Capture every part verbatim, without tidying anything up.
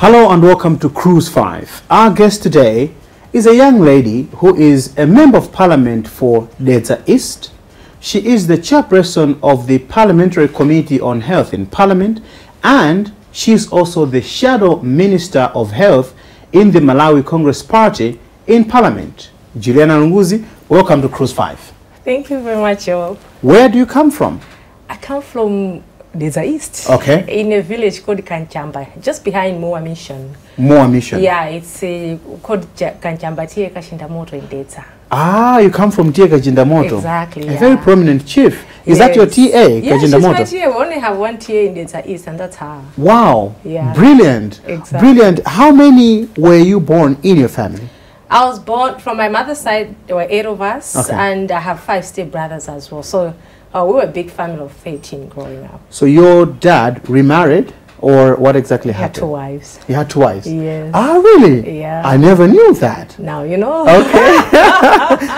Hello and welcome to Cruise five. Our guest today is a young lady who is a Member of Parliament for Dedza East. She is the chairperson of the Parliamentary Committee on Health in Parliament, and she is also the Shadow Minister of Health in the Malawi Congress Party in Parliament. Juliana Lunguzi, welcome to Cruise five. Thank you very much, Joab. Where do you come from? I come from Dedza East, okay, in a village called Kanchamba, just behind Moya Mission. Moya Mission. Yeah, it's uh, called Kanchamba Tia Kashindamoto in Dedza. Ah, you come from Tia Kachindamoto. Exactly. A yeah. very prominent chief. Is yes. that your T A? Yeah, she's my T A. We only have one T A in Dedza East, and that's her. Wow. Yeah. Brilliant. Exactly. Brilliant. How many were you born in your family? I was born from my mother's side. There were eight of us, okay, and I have five step brothers as well. So. Oh, we were a big family of thirteen growing up. So your dad remarried, or what exactly happened? He had two wives. He had two wives? Yes. Ah, really? Yeah. I never knew that. Now you know. Okay.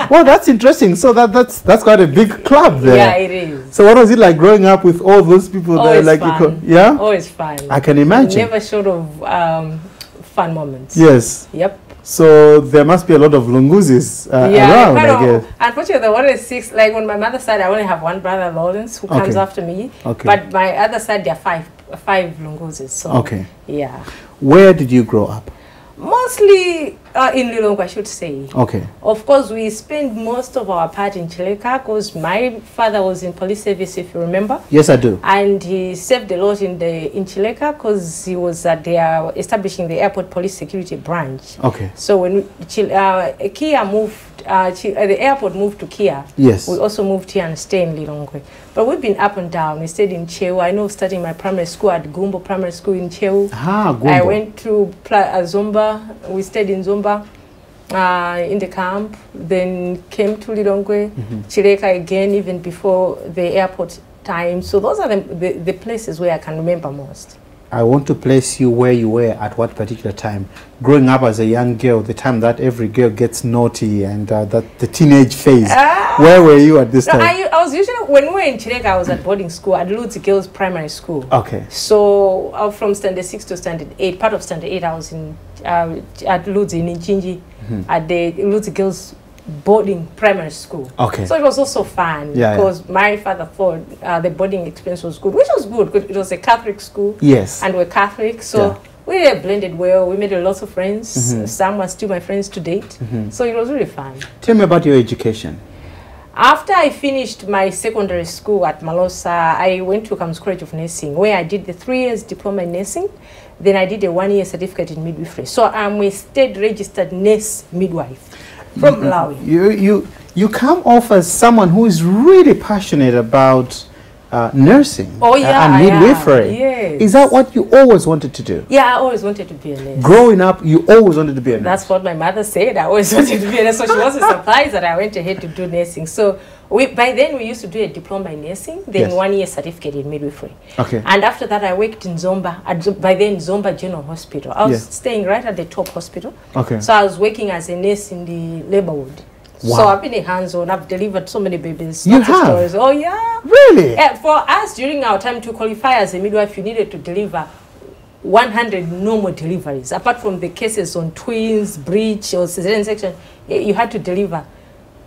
Well, that's interesting. So that, that's that's quite a big club there. Yeah, it is. So what was it like growing up with all those people? Always there, like fun. You yeah? Always fun. I can imagine. Never short of um, fun moments. Yes. Yep. So there must be a lot of Lunguzis uh, yeah, around, I, I guess. Unfortunately, there were six. Like on my mother's side, I only have one brother, Lawrence, who okay. comes after me. Okay. But my other side, there are five, five Lunguzis. So okay. Yeah. Where did you grow up? Mostly uh, in Lilongwe, I should say. Okay. Of course, we spend most of our part in Chileka because my father was in police service, if you remember. Yes, I do. And he served a lot in the in Chileka because he was at their establishing the airport police security branch. Okay. So when uh, Kia moved, uh, the airport moved to Kia. Yes. We also moved here and stayed in Lilongwe. But we've been up and down. We stayed in Ntcheu. I know starting my primary school at Gumbo Primary School in Ntcheu. Ah, Gumbo. I went to uh, Zomba. We stayed in Zomba uh, in the camp. Then came to Lilongwe, mm-hmm. Chileka again, even before the airport time. So those are the, the, the places where I can remember most. I want to place you where you were at what particular time. Growing up as a young girl, the time that every girl gets naughty and uh, that the teenage phase. Uh, where were you at this no, time? I, I was usually, when we were in Chileka, I was at boarding school, at Ludzi Girls Primary School. Okay. So uh, from standard six to standard eight, part of standard eight, I was in uh, at Ludzi in Mchinji, mm-hmm. at the Ludzi Girls boarding primary school. Okay. So it was also fun, yeah, because yeah. my father thought uh, the boarding experience was good, which was good because it was a Catholic school. Yes. And we're Catholic, so yeah. we uh, blended well. We made a lot of friends. Mm-hmm. Some are still my friends to date. Mm-hmm. So it was really fun. Tell me about your education. After I finished my secondary school at Malosa, I went to Kams College of Nursing, where I did the three years diploma in nursing. Then I did a one-year certificate in midwifery. So I'm a state-registered nurse midwife. From Malawi. You, you, you come off as someone who is really passionate about uh, nursing oh, yeah, and midwifery. Yes. Is that what you always wanted to do? Yeah, I always wanted to be a nurse. Growing up, you always wanted to be a nurse. That's what my mother said. I always wanted to be a nurse. So she wasn't surprised that I went ahead to do nursing. So we, by then, we used to do a diploma in nursing, then yes. one year certificate in midwifery. Okay. And after that, I worked in Zomba, at, by then Zomba General Hospital. I was yes. staying right at the top hospital. Okay. So I was working as a nurse in the labor ward. Wow. So I've been a hands-on. I've delivered so many babies. You have? Stories. Oh, yeah. Really? Uh, for us, during our time to qualify as a midwife, you needed to deliver one hundred normal deliveries. Apart from the cases on twins, breech, or cesarean section, you had to deliver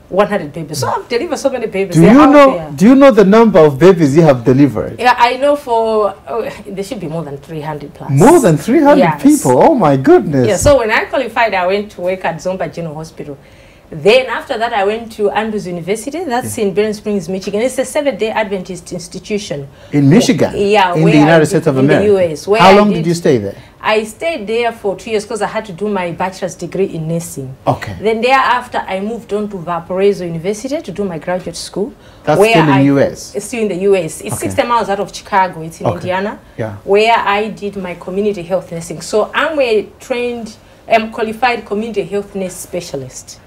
one hundred babies. So I've delivered so many babies. Do They're you know? There. Do you know the number of babies you have delivered? Yeah, I know. For oh, there should be more than three hundred plus. More than three hundred yes. people. Oh my goodness. Yeah. So when I qualified, I went to work at Zomba General Hospital. Then after that, I went to Andrews University. That's yeah. in Berrien Springs, Michigan. It's a Seventh-day Adventist institution. In Michigan? Yeah. In the United States of America? In the U S. How long did you stay there? I stayed there for two years because I had to do my bachelor's degree in nursing. Okay. Then thereafter, I moved on to Valparaiso University to do my graduate school. That's where still in the U S? It's still in the U S. It's okay. sixty miles out of Chicago. It's in okay. Indiana. Yeah. Where I did my community health nursing. So I'm a trained, I'm qualified community health nurse specialist.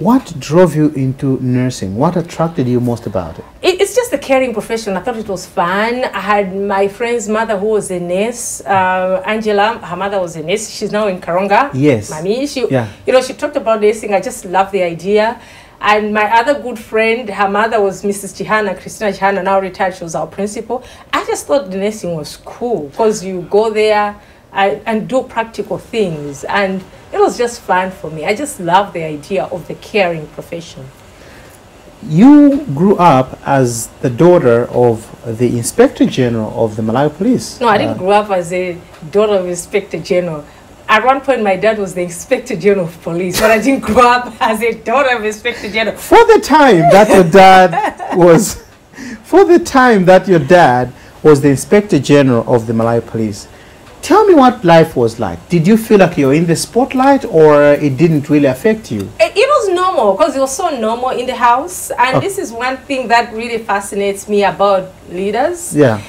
What drove you into nursing? What attracted you most about it? it? It's just the caring profession. I thought it was fun. I had my friend's mother who was a nurse, uh, Angela. Her mother was a nurse. She's now in Karonga. Yes. Mami. She, yeah. You know, she talked about nursing. I just love the idea. And my other good friend, her mother was Missus Chihana, Christina Chihana, now retired. She was our principal. I just thought nursing was cool because you go there. and, and do practical things. And it was just fun for me. I just love the idea of the caring profession. You grew up as the daughter of the Inspector General of the Malawi Police. No, I didn't uh, grow up as a daughter of Inspector General. At one point, my dad was the Inspector General of Police, but I didn't grow up as a daughter of Inspector General. For the time that your dad was, for the time that your dad was the Inspector General of the Malawi Police, tell me what life was like. Did you feel like you were in the spotlight, or it didn't really affect you? It, it was normal, because it was so normal in the house. And okay. This is one thing that really fascinates me about leaders. Yeah.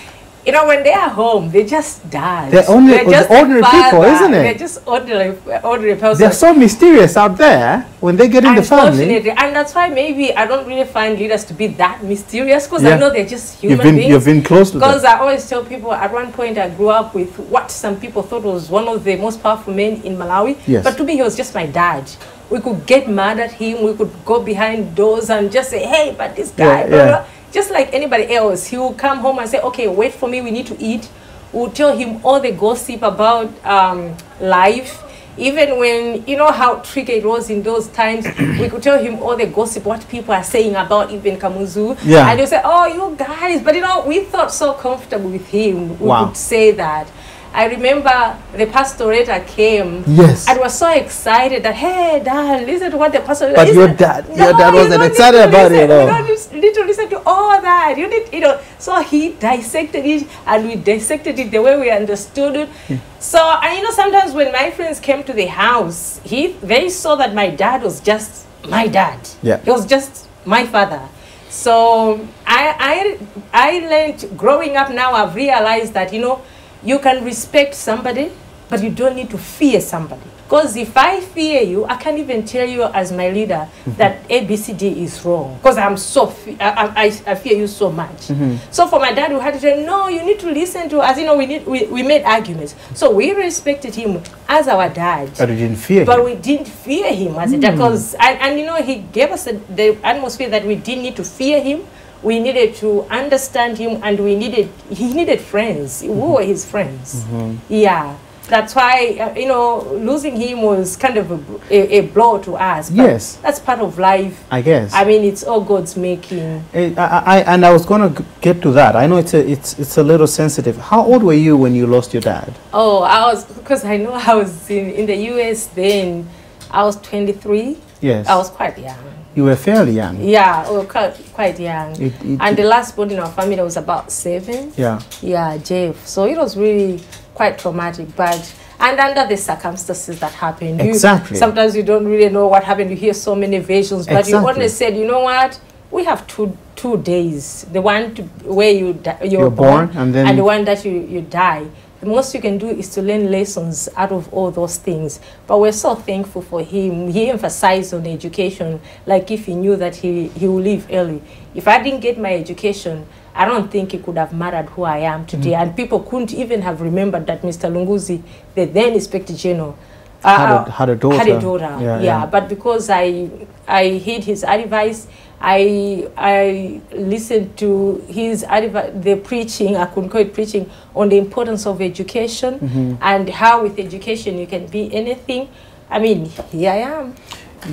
You know, when they are home, they just die. They're, only, they're just the ordinary father, people, isn't it? They're just ordinary, ordinary people. They're so mysterious out there when they get in the family. And that's why maybe I don't really find leaders to be that mysterious, because yeah. I know they're just human you've been, beings. You've been close to them. Because I always tell people, at one point I grew up with what some people thought was one of the most powerful men in Malawi. Yes. But to me, he was just my dad. We could get mad at him. We could go behind doors and just say, hey, but this guy, yeah, blah, yeah. blah. Just like anybody else, he will come home and say, okay, wait for me, we need to eat. We'll tell him all the gossip about um, life. Even when, you know how tricky it was in those times, we could tell him all the gossip, what people are saying about even Kamuzu. Yeah. And he'll say, oh, you guys. But, you know, we felt so comfortable with him. We wow. would say that. I remember the pastorator came. Yes. And was so excited that, hey, Dad, listen to what the pastorator... But your dad, no, your dad wasn't excited about it. You don't need to listen to all that. You need, you know. So he dissected it, and we dissected it the way we understood it. Yeah. So, and you know, sometimes when my friends came to the house, he they saw that my dad was just my dad. Yeah. He was just my father. So I, I, I learned, growing up now, I've realized that, you know, you can respect somebody, but you don't need to fear somebody. Because if I fear you, I can't even tell you as my leader mm-hmm. that A B C D is wrong. Because I'm so fe I, I, I fear you so much. Mm-hmm. So for my dad, we had to say, no, you need to listen to us. You know, we need we, we made arguments. So we respected him as our dad. But we didn't fear but him. But we didn't fear him as mm. a dad. Because and, and you know, he gave us a, the atmosphere that we didn't need to fear him. We needed to understand him, and we needed, he needed friends. Mm-hmm. We were his friends. Mm-hmm. Yeah. That's why, uh, you know, losing him was kind of a, a, a blow to us. But yes. That's part of life, I guess. I mean, it's all God's making. I, I, I, and I was going to get to that. I know it's a, it's, it's a little sensitive. How old were you when you lost your dad? Oh, I was, because I know I was in, in the U S then. I was twenty-three. Yes. I was quite young. You were fairly young. Yeah, we were quite young. It, it, and the last born in our family was about seven. Yeah. Yeah, Jeff. So it was really quite traumatic. But, and under the circumstances that happened. Exactly. You, sometimes you don't really know what happened. You hear so many versions. But exactly. You only said, you know what? We have two two days. The one to, where you di you're, you're born, born and, then and the one that you, you die. The most you can do is to learn lessons out of all those things. But we're so thankful for him. He emphasized on education, like if he knew that he, he would leave early. If I didn't get my education, I don't think it could have mattered who I am today. Mm-hmm. And people couldn't even have remembered that Mister Lunguzi, the then Inspector General, uh, had, a, had a daughter. Had a daughter. Yeah, yeah. yeah, but because I I heed his advice, I I listened to his the preaching, I couldn't call it preaching, on the importance of education mm-hmm. and how with education you can be anything. I mean, here I am.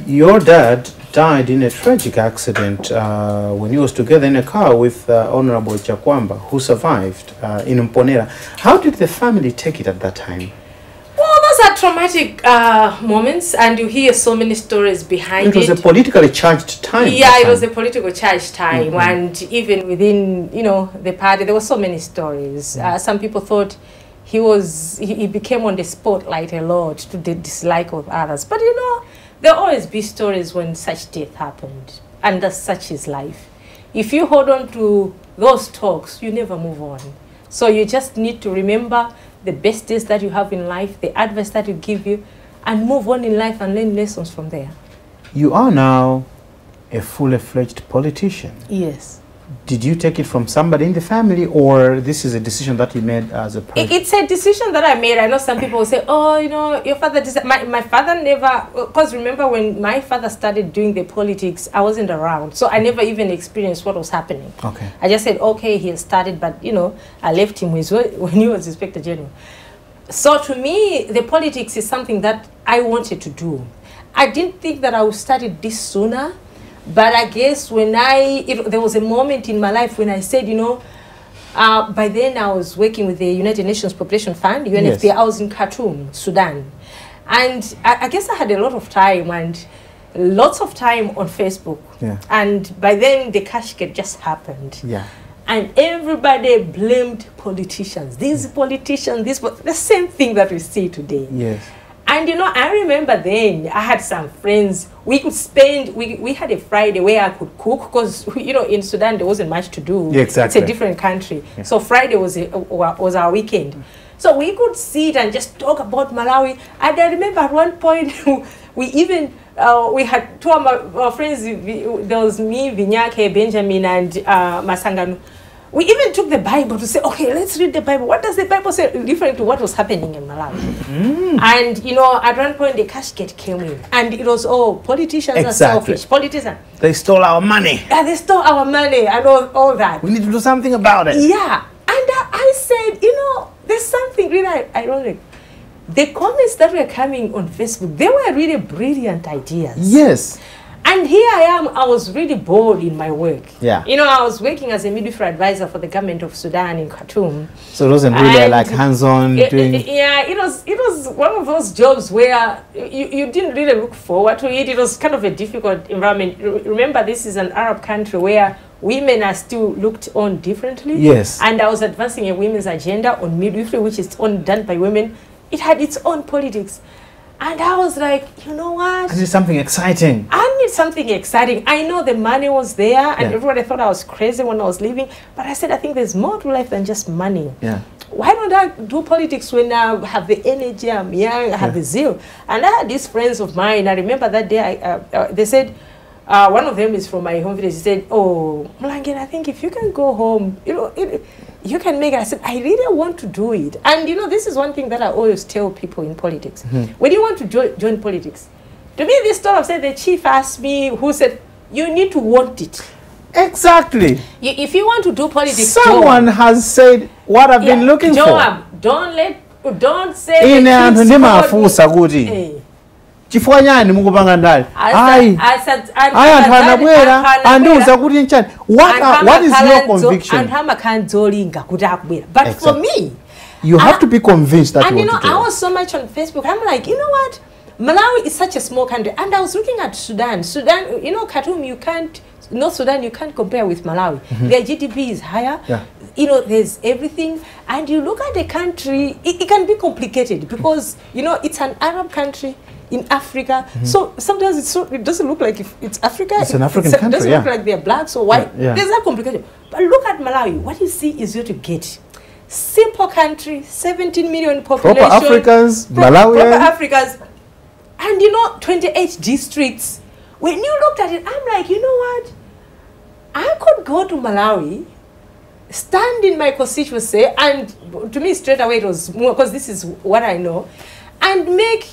Your dad died in a tragic accident uh, when he was together in a car with uh, Honorable Chakwamba, who survived uh, in Mponera. How did the family take it at that time? Those are traumatic uh, moments, and you hear so many stories behind it. Was it was a politically charged time. Yeah, it time. was a politically charged time, mm-hmm. and even within, you know, the party, there were so many stories. Mm-hmm. uh, some people thought he was he, he became on the spotlight a lot to the dislike of others. But you know, there will always be stories when such death happened, and that's such is life. If you hold on to those talks, you never move on. So you just need to remember the best days that you have in life, the advice that you give you, and move on in life and learn lessons from there. You are now a fully-fledged politician. Yes. Did you take it from somebody in the family, or this is a decision that you made as a person? It's a decision that I made. I know some people will say, oh, you know, your father decided. My, my father never, because remember when my father started doing the politics, I wasn't around. So I never even experienced what was happening. Okay. I just said, okay, he started, but, you know, I left him with, when he was Inspector General. So to me, the politics is something that I wanted to do. I didn't think that I would study this sooner, but I guess when I, it, there was a moment in my life when I said, you know, uh, by then I was working with the United Nations Population Fund, U N F P A. Yes. I was in Khartoum, Sudan. And I, I guess I had a lot of time and lots of time on Facebook. Yeah. And by then the cash get just happened. Yeah. And everybody blamed politicians. These yeah. politicians, this was the same thing that we see today. Yes. And you know, I remember then I had some friends. We could spend, we, we had a Friday where I could cook because, you know, in Sudan there wasn't much to do. Yeah, exactly. It's a different country. Yeah. So Friday was, a, was our weekend. Mm. So we could sit and just talk about Malawi. And I remember at one point we even, uh, we had two of my, our friends, there was me, Vinyake, Benjamin, and uh, Masangano. We even took the Bible to say, okay, let's read the Bible. What does the Bible say different to what was happening in Malawi? Mm. And, you know, at one point, the cash gate came in. And it was, oh, politicians exactly. are selfish. Politicians. They stole our money. Yeah, they stole our money and all, all that. We need to do something about it. Yeah. And uh, I said, you know, there's something really ironic. The comments that were coming on Facebook, they were really brilliant ideas. Yes. And here I am, I was really bored in my work. Yeah. You know, I was working as a midwifery advisor for the government of Sudan in Khartoum. So it wasn't really like hands-on doing... Yeah, it was, it was one of those jobs where you, you didn't really look forward to it. It was kind of a difficult environment. Remember, this is an Arab country where women are still looked on differently. Yes. And I was advancing a women's agenda on midwifery, which is on, done by women. It had its own politics. And I was like, you know what? I need something exciting. I need something exciting. I know the money was there, and yeah. everybody thought I was crazy when I was leaving. But I said, I think there's more to life than just money. Yeah. Why don't I do politics when I have the energy, I'm young, I have yeah. the zeal? And I had these friends of mine. I remember that day, I, uh, uh, they said, uh, one of them is from my home village. He said, oh, Mlangen, I think if you can go home, you know, it, you can make it. I said, I really want to do it. And, you know, this is one thing that I always tell people in politics. Mm-hmm. When you want to jo join politics, to me, this story of saying the chief asked me, who said, you need to want it. Exactly. You, if you want to do politics, someone Joab, has said what I've yeah, been looking Joab, for. Don't let, don't say in the What, what is your conviction? But exactly. for me, you have I, to be convinced that and you, you know, I was so much on Facebook. I'm like, you know what? Malawi is such a small country, and I was looking at Sudan. Sudan, you know, Khartoum, you can't. North Sudan, you can't compare with Malawi. Mm-hmm. Their G D P is higher. Yeah. You know, there's everything. And you look at the country, it, it can be complicated because, you know, it's an Arab country in Africa. Mm-hmm. So sometimes it's so, it doesn't look like if it's Africa. It's an African it's, country, It doesn't yeah. look like they're blacks or white. Yeah, yeah. There's that complication. But look at Malawi. What you see is what you get. Simple country, seventeen million population. Proper Africans, pro Malawian. Proper Africans. And, you know, twenty-eight districts. When you looked at it, I'm like, you know what? I could go to Malawi, stand in my constituency, and to me straight away it was more, because this is what I know, and make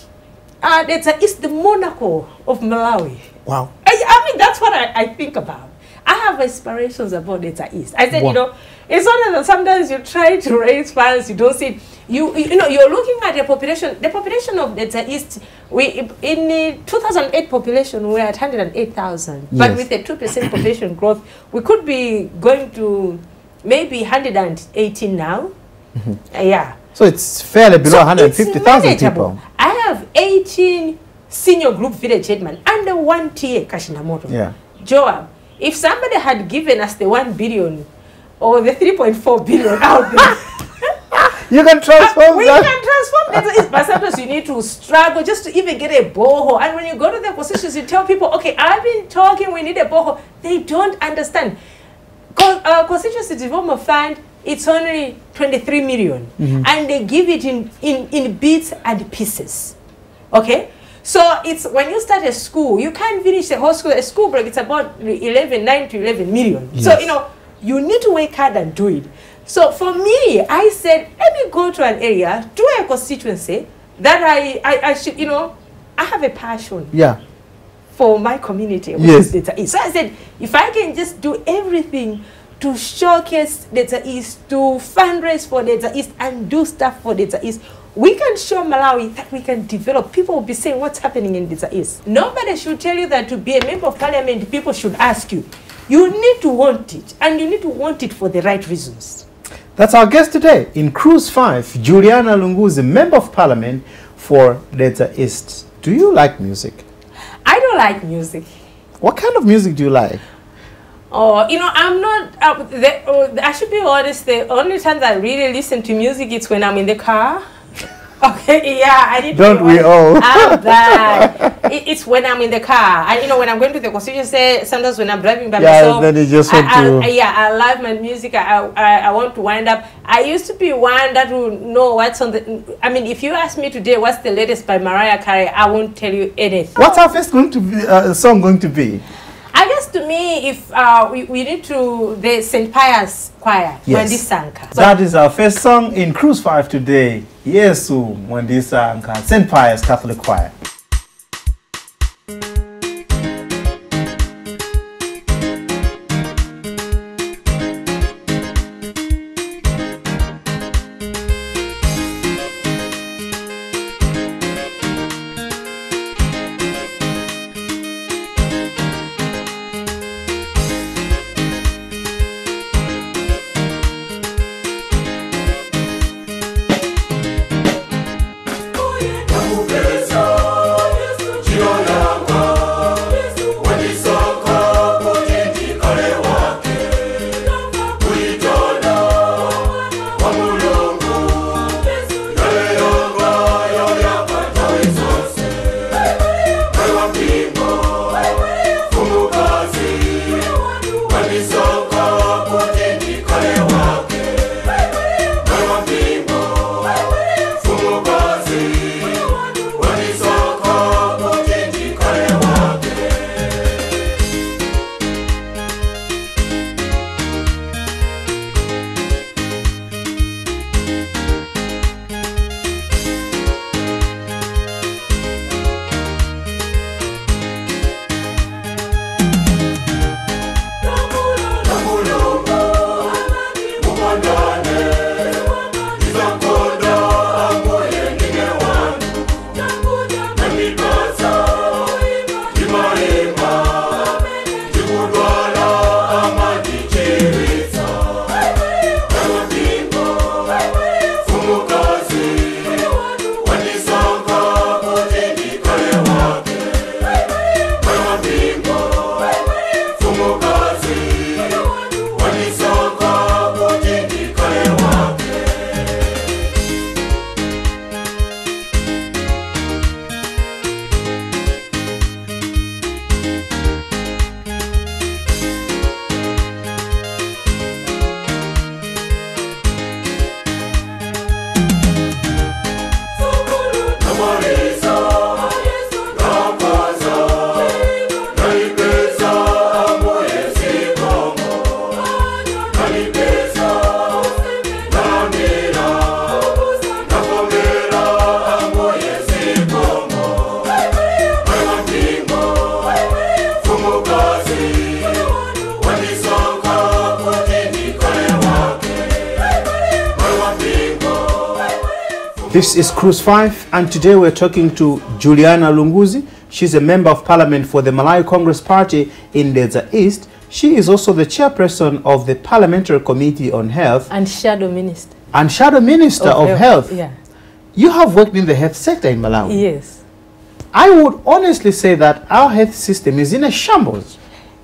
uh, Dedza East the Monaco of Malawi. Wow. I, I mean, that's what I, I think about. I have aspirations about Dedza East. I said, wow. you know, it's not that sometimes you try to raise funds, you don't see, you, you know, you're looking at the population, the population of Dedza East, we, in the two thousand eight population, we were at one hundred eight thousand. Yes. But with the two percent population growth, we could be going to maybe one hundred eighteen now. Mm-hmm. uh, yeah. So it's fairly below so one hundred fifty thousand people. I have eighteen senior group village headmen under one T A, Kashinamoto. Yeah. Joab, if somebody had given us the one billion, or the three point four billion out there. You can transform we that. We can transform it. But sometimes you need to struggle just to even get a boho. And when you go to the positions, you tell people, okay, I've been talking, we need a boho. They don't understand. Uh, Constituency Development Fund, it's only twenty-three million. Mm-hmm. And they give it in, in, in bits and pieces. Okay? So it's when you start a school, you can't finish the whole school. A school break, it's about eleven, nine to eleven million. Yes. So, you know, you need to work hard and do it. So for me, I said, let me go to an area, to a constituency that I, I, I should, you know, I have a passion yeah. for my community. Which yes. is Dedza East. So I said, if I can just do everything to showcase Dedza East, to fundraise for Dedza East and do stuff for Dedza East, we can show Malawi that we can develop. People will be saying what's happening in Dedza East. Nobody should tell you that to be a member of parliament, people should ask you. You need to want it, and you need to want it for the right reasons. That's our guest today in Cruise five, Juliana Lunguzi, Member of Parliament for Dedza East. Do you like music? I don't like music. What kind of music do you like? Oh, you know, I'm not, uh, the, uh, I should be honest, the only time that I really listen to music is when I'm in the car. Okay, yeah, I didn't. Don't we all? I'm bad. it, it's when I'm in the car. I, you know, when I'm going to the constituency, sometimes when I'm driving by yeah, myself. Yeah, then you just want I, to. I, yeah, I love my music. I, I I want to wind up. I used to be one that would know what's on the. I mean, if you ask me today, what's the latest by Mariah Carey, I won't tell you anything. What's our first going to be, uh, song going to be? I guess to me, if uh, we, we need to, the Saint Pius Choir, yes. Wendy Sanka. That is our first song in Cruise five today. Yes, Wendy Sanka, Saint Pius Catholic Choir. This is Cruise five, and today we're talking to Juliana Lunguzi. She's a member of parliament for the Malawi Congress Party in Dedza East. She is also the chairperson of the Parliamentary Committee on Health. And shadow minister. And shadow minister of, of health. health. Yeah. You have worked in the health sector in Malawi. Yes. I would honestly say that our health system is in a shambles.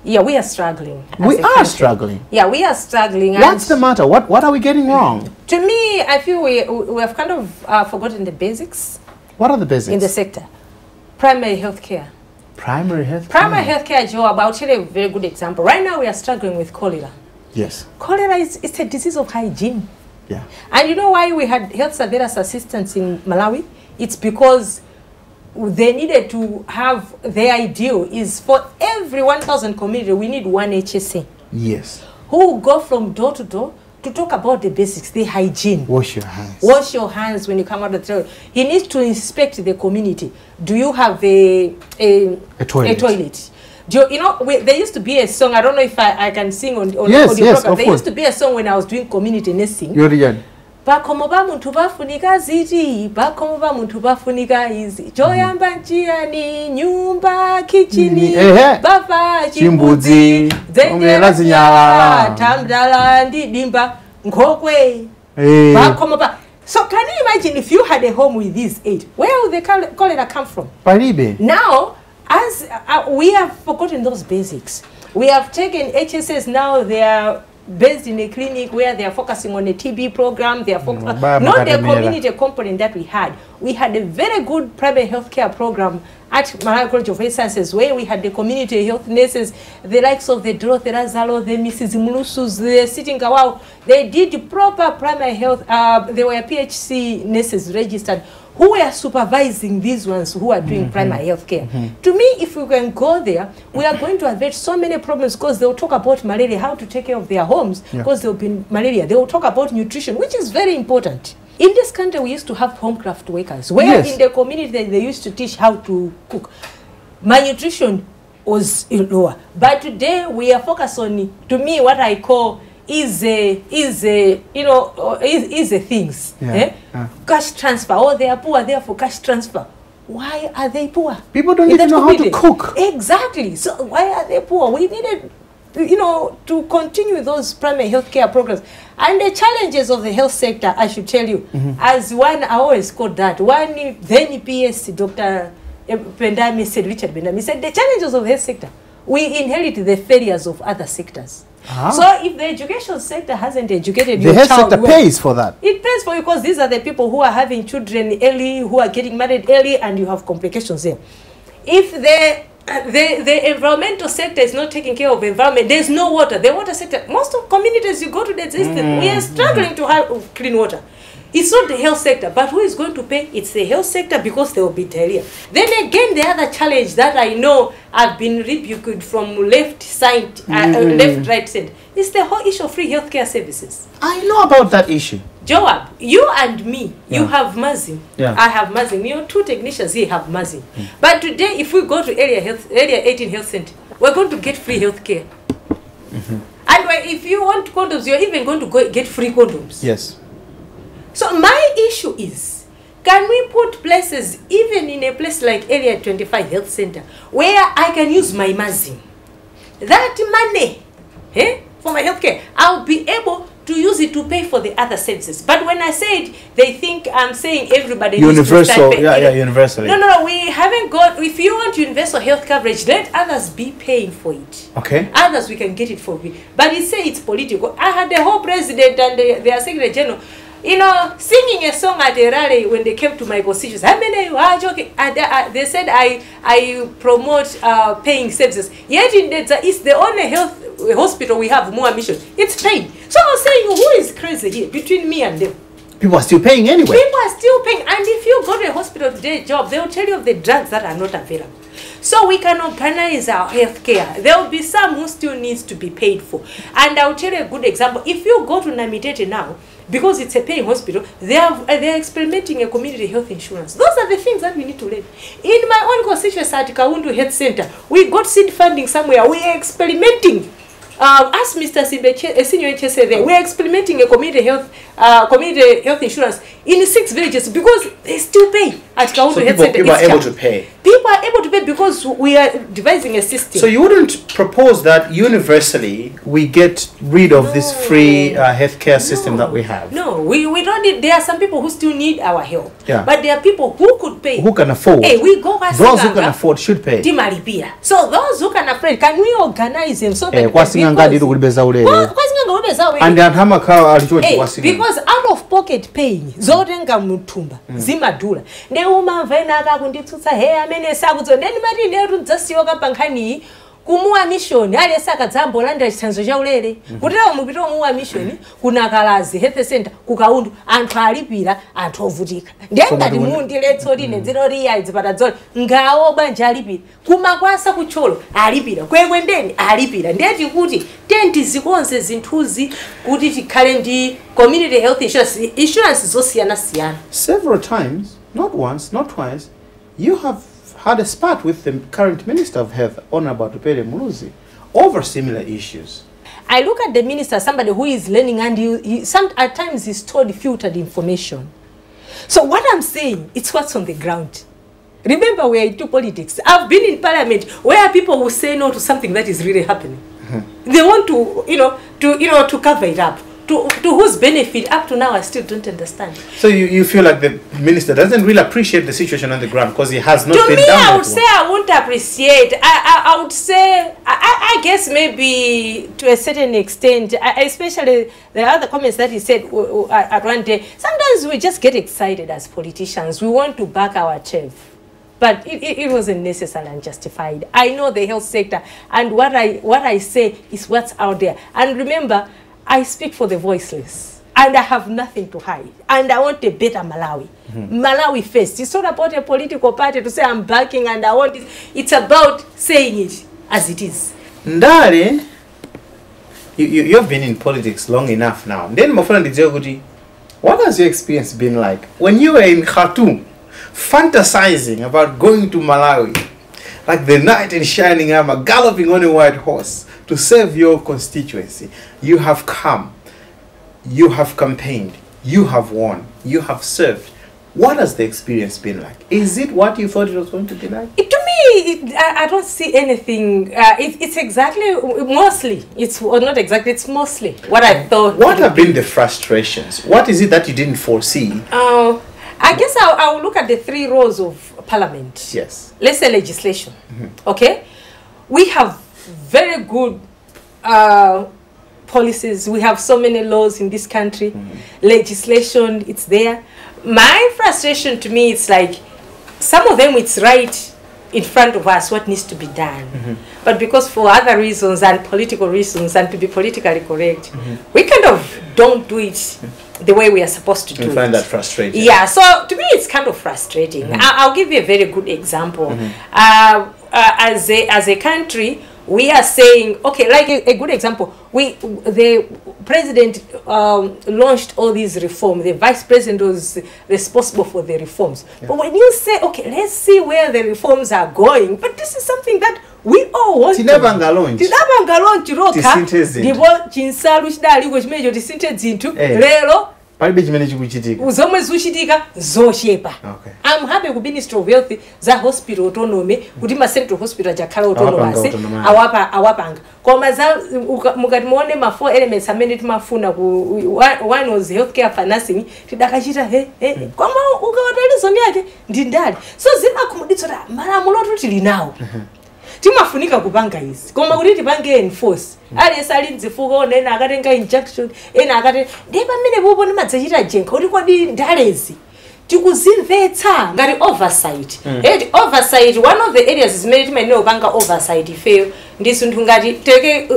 Yeah, we are struggling. We are struggling. Yeah, we are struggling. What's the matter? What What are we getting wrong? To me, I feel we we have kind of uh, forgotten the basics. What are the basics? In the sector. Primary health care. Primary health care. Primary health care, Joab, I'll tell you a very good example. Right now, we are struggling with cholera. Yes. Cholera is it's a disease of hygiene. Yeah. And you know why we had health surveillance assistance in Malawi? It's because they needed to have, their ideal is for every one thousand community, we need one H S A. Yes. Who will go from door to door to talk about the basics, the hygiene. Wash your hands. Wash your hands when you come out of the toilet. He needs to inspect the community. Do you have a, a, a toilet? A toilet? Do you, you know, we, there used to be a song, I don't know if I, I can sing on, on yes, the audio yes, program. There course. used to be a song when I was doing community nursing. You're young. Bakomoba muntu bafunika ziti, bakomoba muntu bafunika izi. Joyamba njiani, nyumba kichini, baba chimbuzi, zengela zinyala, tamdala ndidimba, ngokwe, bakomoba. So can you imagine if you had a home with these eight? Where would the cholera come from? Paribe. Now, as uh, we have forgotten those basics. We have taken H S S now, they are based in a clinic where they are focusing on a T B program. They are focused on mm, not the community component that we had. We had a very good private healthcare program at Malawi College of Health Sciences where we had the community health nurses, the likes of the Dro, the Razalo, the Missus Mulusus, the Sitting Kawao. They did proper primary health. Uh, they were P H C nurses registered who are supervising these ones who are doing mm-hmm. primary health care. Mm-hmm. To me, if we can go there, we are going to avert so many problems because they'll talk about malaria, how to take care of their homes because yeah. they'll be malaria. They'll talk about nutrition, which is very important. In this country, we used to have home craft workers where yes. in the community they, they used to teach how to cook. Malnutrition was lower. But today, we are focused on, to me, what I call is a, is a, you know, is, is a things. Yeah. Eh? Yeah. Cash transfer. Oh, they are poor, therefore cash transfer. Why are they poor? People don't even know how to cook. Exactly. So why are they poor? We needed, you know, to continue those primary health care programs. And the challenges of the health sector, I should tell you, mm-hmm. as one, I always quote that, one, then P S, Doctor Bendami said, Richard Bendami said, the challenges of the health sector, we inherit the failures of other sectors. Ah. So if the education sector hasn't educated your child, the health sector well, pays for that. It pays for you because these are the people who are having children early, who are getting married early, and you have complications there. If the the the environmental sector is not taking care of the environment, there's no water. The water sector, most of communities you go to, that mm. we are struggling mm. to have clean water. It's not the health sector, but who is going to pay? It's the health sector because there will be diarrhea. Then again, the other challenge that I know I've been rebuked from left side, mm. uh, left right side, is the whole issue of free healthcare services. I know about that issue. Joab, you and me, yeah. you have Mazin. Yeah. I have Mazin. You know, two technicians here have Mazin. Mm. But today, if we go to area health, area eighteen health center, we're going to get free healthcare. Mm-hmm. And if you want condoms, you're even going to go get free condoms. Yes. So my issue is, can we put places, even in a place like Area twenty-five Health Center, where I can use my Mazin? That money eh, for my healthcare, I'll be able to use it to pay for the other services. But when I say it, they think I'm saying everybody universal, needs to start paying. Yeah, yeah, universal. No, no, no, we haven't got, if you want universal health coverage, let others be paying for it. Okay. Others, we can get it for free. But it say it's political. I had the whole president and the, their secretary general, you know, singing a song at a rally when they came to my constituents. How many are joking? They said I I promote uh, paying services. Yet in Dedza East, the only health hospital we have, Moya Mission, it's paid. So I was saying, who is crazy here between me and them? People are still paying anyway. People are still paying. And if you go to a hospital today, Job, they will tell you of the drugs that are not available. So we can organize our health care. There will be some who still needs to be paid for. And I will tell you a good example. If you go to Namitete now, because it's a paying hospital, they are they are experimenting a community health insurance. Those are the things that we need to learn. In my own constituency at Kaundu Health Center, we got seed funding somewhere. We are experimenting. Uh, ask Mister Simbeche, a senior H S A there. We are experimenting a community health uh, community health insurance in six villages because they still pay at Kaundu so Health people, Center. People are able to pay. People are able to pay because we are devising a system. So you wouldn't propose that universally we get rid of no. this free uh, healthcare system no. that we have? No, we, we don't need. There are some people who still need our help. Yeah. But there are people who could pay. Who can afford. Hey, we go those who can afford should pay. So those who can afford, can we organize them so that hey, because, and hey, because out of pocket paying, Zorenga Mutumba, Zimadula, Neuma Venaga Kunditsa hair. Several times, not once, not twice, you have had a spat with the current Minister of Health, Honorable Tupele Muluzi, over similar issues. I look at the minister, somebody who is learning, and he, he, some, at times he's told filtered information. So what I'm saying, it's what's on the ground. Remember, we are into politics. I've been in parliament where people will say no to something that is really happening. They want to, you know, to, you know, to cover it up. To, to whose benefit? Up to now, I still don't understand. So you, you feel like the minister doesn't really appreciate the situation on the ground because he has not to been me, down I would say one. I won't appreciate. I, I, I would say, I, I guess maybe to a certain extent, especially the other comments that he said at one day, sometimes we just get excited as politicians. We want to back our chief. But it, it, it wasn't necessary and justified. I know the health sector, and what I, what I say is what's out there. And remember, I speak for the voiceless, and I have nothing to hide. And I want a better Malawi. Mm-hmm. Malawi first. It's not about a political party to say I'm backing and I want it. It's about saying it as it is. Ndari, you, you, you've been in politics long enough now. Then, my friend, what has your experience been like? When you were in Khartoum, fantasizing about going to Malawi, like the knight in shining armor, galloping on a white horse, to serve your constituency. You have come, you have campaigned, you have won, you have served. What has the experience been like? Is it what you thought it was going to be like? It, to me, it, I, I don't see anything. Uh, it, it's exactly, mostly, it's or not exactly, it's mostly what I thought. What have been the frustrations? What is it that you didn't foresee? Uh, I guess I'll, I'll look at the three rows of parliament. Yes. Let's say legislation, mm-hmm. okay? We have very good uh, policies. We have so many laws in this country. Mm-hmm. Legislation, it's there. My frustration to me, it's like some of them, it's right in front of us what needs to be done. Mm-hmm. But because for other reasons and political reasons and to be politically correct, mm-hmm. we kind of don't do it the way we are supposed to do it. You find that frustrating. Yeah, so to me, it's kind of frustrating. Mm-hmm. I I'll give you a very good example. Mm-hmm. uh, uh, as, a, as a country, we are saying, okay, like a, a good example, we the president um, launched all these reforms. The vice president was responsible for the reforms. Yeah. But when you say, okay, let's see where the reforms are going, but this is something that we all want to do. Hey. Okay. I'm happy with Minister of Health, the hospital autonomy, with my central hospital, Jakara autonomy, Awapa, Awapang. Comazal, Mugadmone, my four elements, a minute, my funa, one was healthcare financing, Tidakajita, eh, eh, come on, Uga, did that. So Zima Kumudita, Maramolo, really now. Timafunika kubanga is. Koma uri tibange enforce. Ali salin zifugo ne nagarenga injection e nagare. Deba mine bobo ne madzira jenga uri kwadi ndarezi. Tikuzimvetsa ngari oversight. Head oversight one of the areas is management no banga oversight fail. Ndisundu ngati teke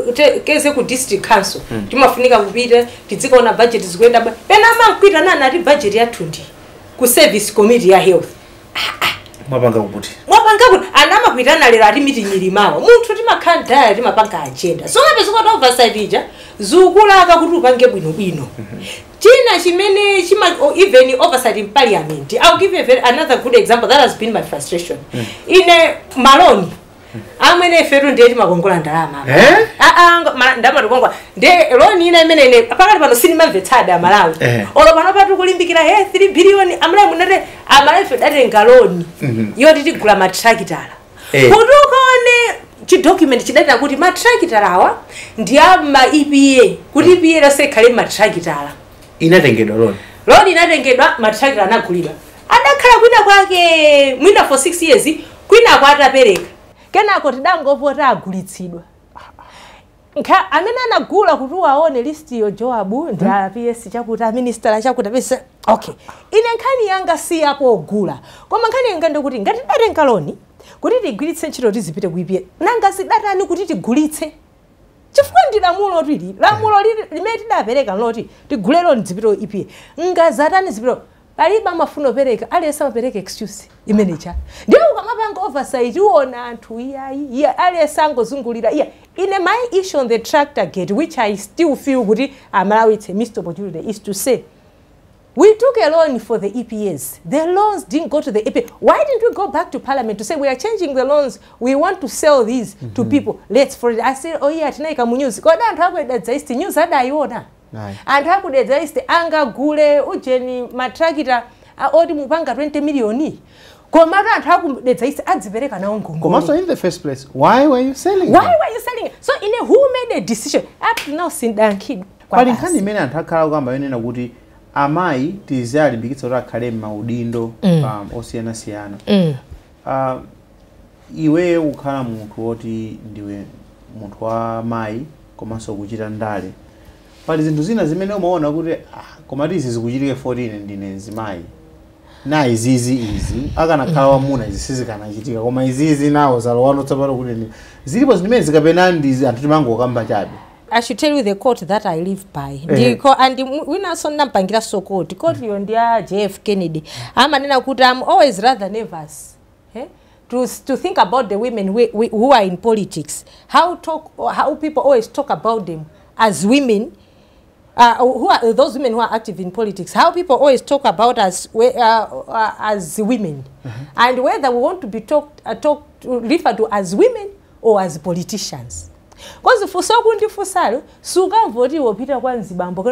keze ku district council. Timafunika kupita tidziko na budget zikuenda ba. Pena makwita na nati budget ya twenty ku service committee ya health. Mwabanga ubuti. Mwabanga ubuti. Anama kwitana lera limiti nyilimao. Mtu tima kanda lima panga agenda. So wapesu kwa nova saidija. Zugula haka kutu pange wino wino. China shimene shima even oversight in parliament. I'll give you a very, another good example that has been my frustration. Mm. In a Maloni. Amene feru ndeji magongola ndarama. Eh? Aa, ndama rugongola. De, roni ina imene ine. Apakati pano sinima vetada Malawi. Eh. Olo pano patu kulimbikira, eh, three billion. Amala munare, amala fedate ngaloni. Mm-hmm. Yodi di kula matrakitara. Eh. Kuduko one, chidokument chidata kuti matrakitara hawa. Ndiyama E P A. Kuti E P A na se kare matrakitara. Inatengedwa roni. Roni inatengedwa matrakitara na kulila. Andakala kuina kwake, mwina for six years, kuina kwa atapereka. Kena kotidango vora agulitsidwa. Nka amena anagula kutuwa one listi yo Joabu nda P S chakuta minister chakuta P S. Okay. Ine nkani yanga si hapo ogula. Koma nkani yanga ndo kuti ngati date nkaloni kuti tigulitse chiro tizipite kuipie. Nanga si data ni kuti tigulitse. Chifukwa ndina mulo twili. La mulo limeti da pereka noti tigulelo nzipito ipie. Nga zatani zipito aliba mafuno pereka aliyesema pereka excuse imenecha ndio ukamapanga oversight uona antu yayi ya aliyesango zungulira ya ine my issue on the tractor gate which I still feel kuti amalawi it's a mistake for the is to say We took a loan for the E P S. The loans didn't go to the E P S. Why didn't we go back to Parliament to say, we are changing the loans, we want to sell these mm-hmm. to people? Let's for it. I said, oh yeah, tinaika munews. God, and how could that news that I order? And how could that is the anger, gule, ujeni, matragita, odi mupanga twenty millioni. So in the first place, why were you selling? Why them? were you selling? So in a, who made a decision? Up now, Sindanki. But in Kandi Mena and Takaragamba and Woody, am I desired because of Karem Maudindo, um, Oceana Siana? Um, Iwe Ukana Mutuoti, Due Mutua Mai, Comaso Wujirandari. But in Tuzina, the Meno Mona Woody, Comadis is Wujiri fourteen and Dines Mai. Na izizi izi agana kawa muna izisizi kana chitika koma izizi nawo zalwano tabaro kudeni zilipo zimezi kabenandi atutimango kamba chabe. I should tell you the quote that I live by. The quote, and we na so nampangira so quote. Quote yondia J F Kennedy. Ama nina kuta, I'm always rather nervous. Eh? To, to think about the women we, we, who are in politics. How talk how people always talk about them as women. Uh, who are those women who are active in politics? How people always talk about us uh, uh, as women, mm-hmm. and whether we want to be talked, uh, talked, referred to as women or as politicians. Because for so good, for so sugar body or Peter one's bamboo,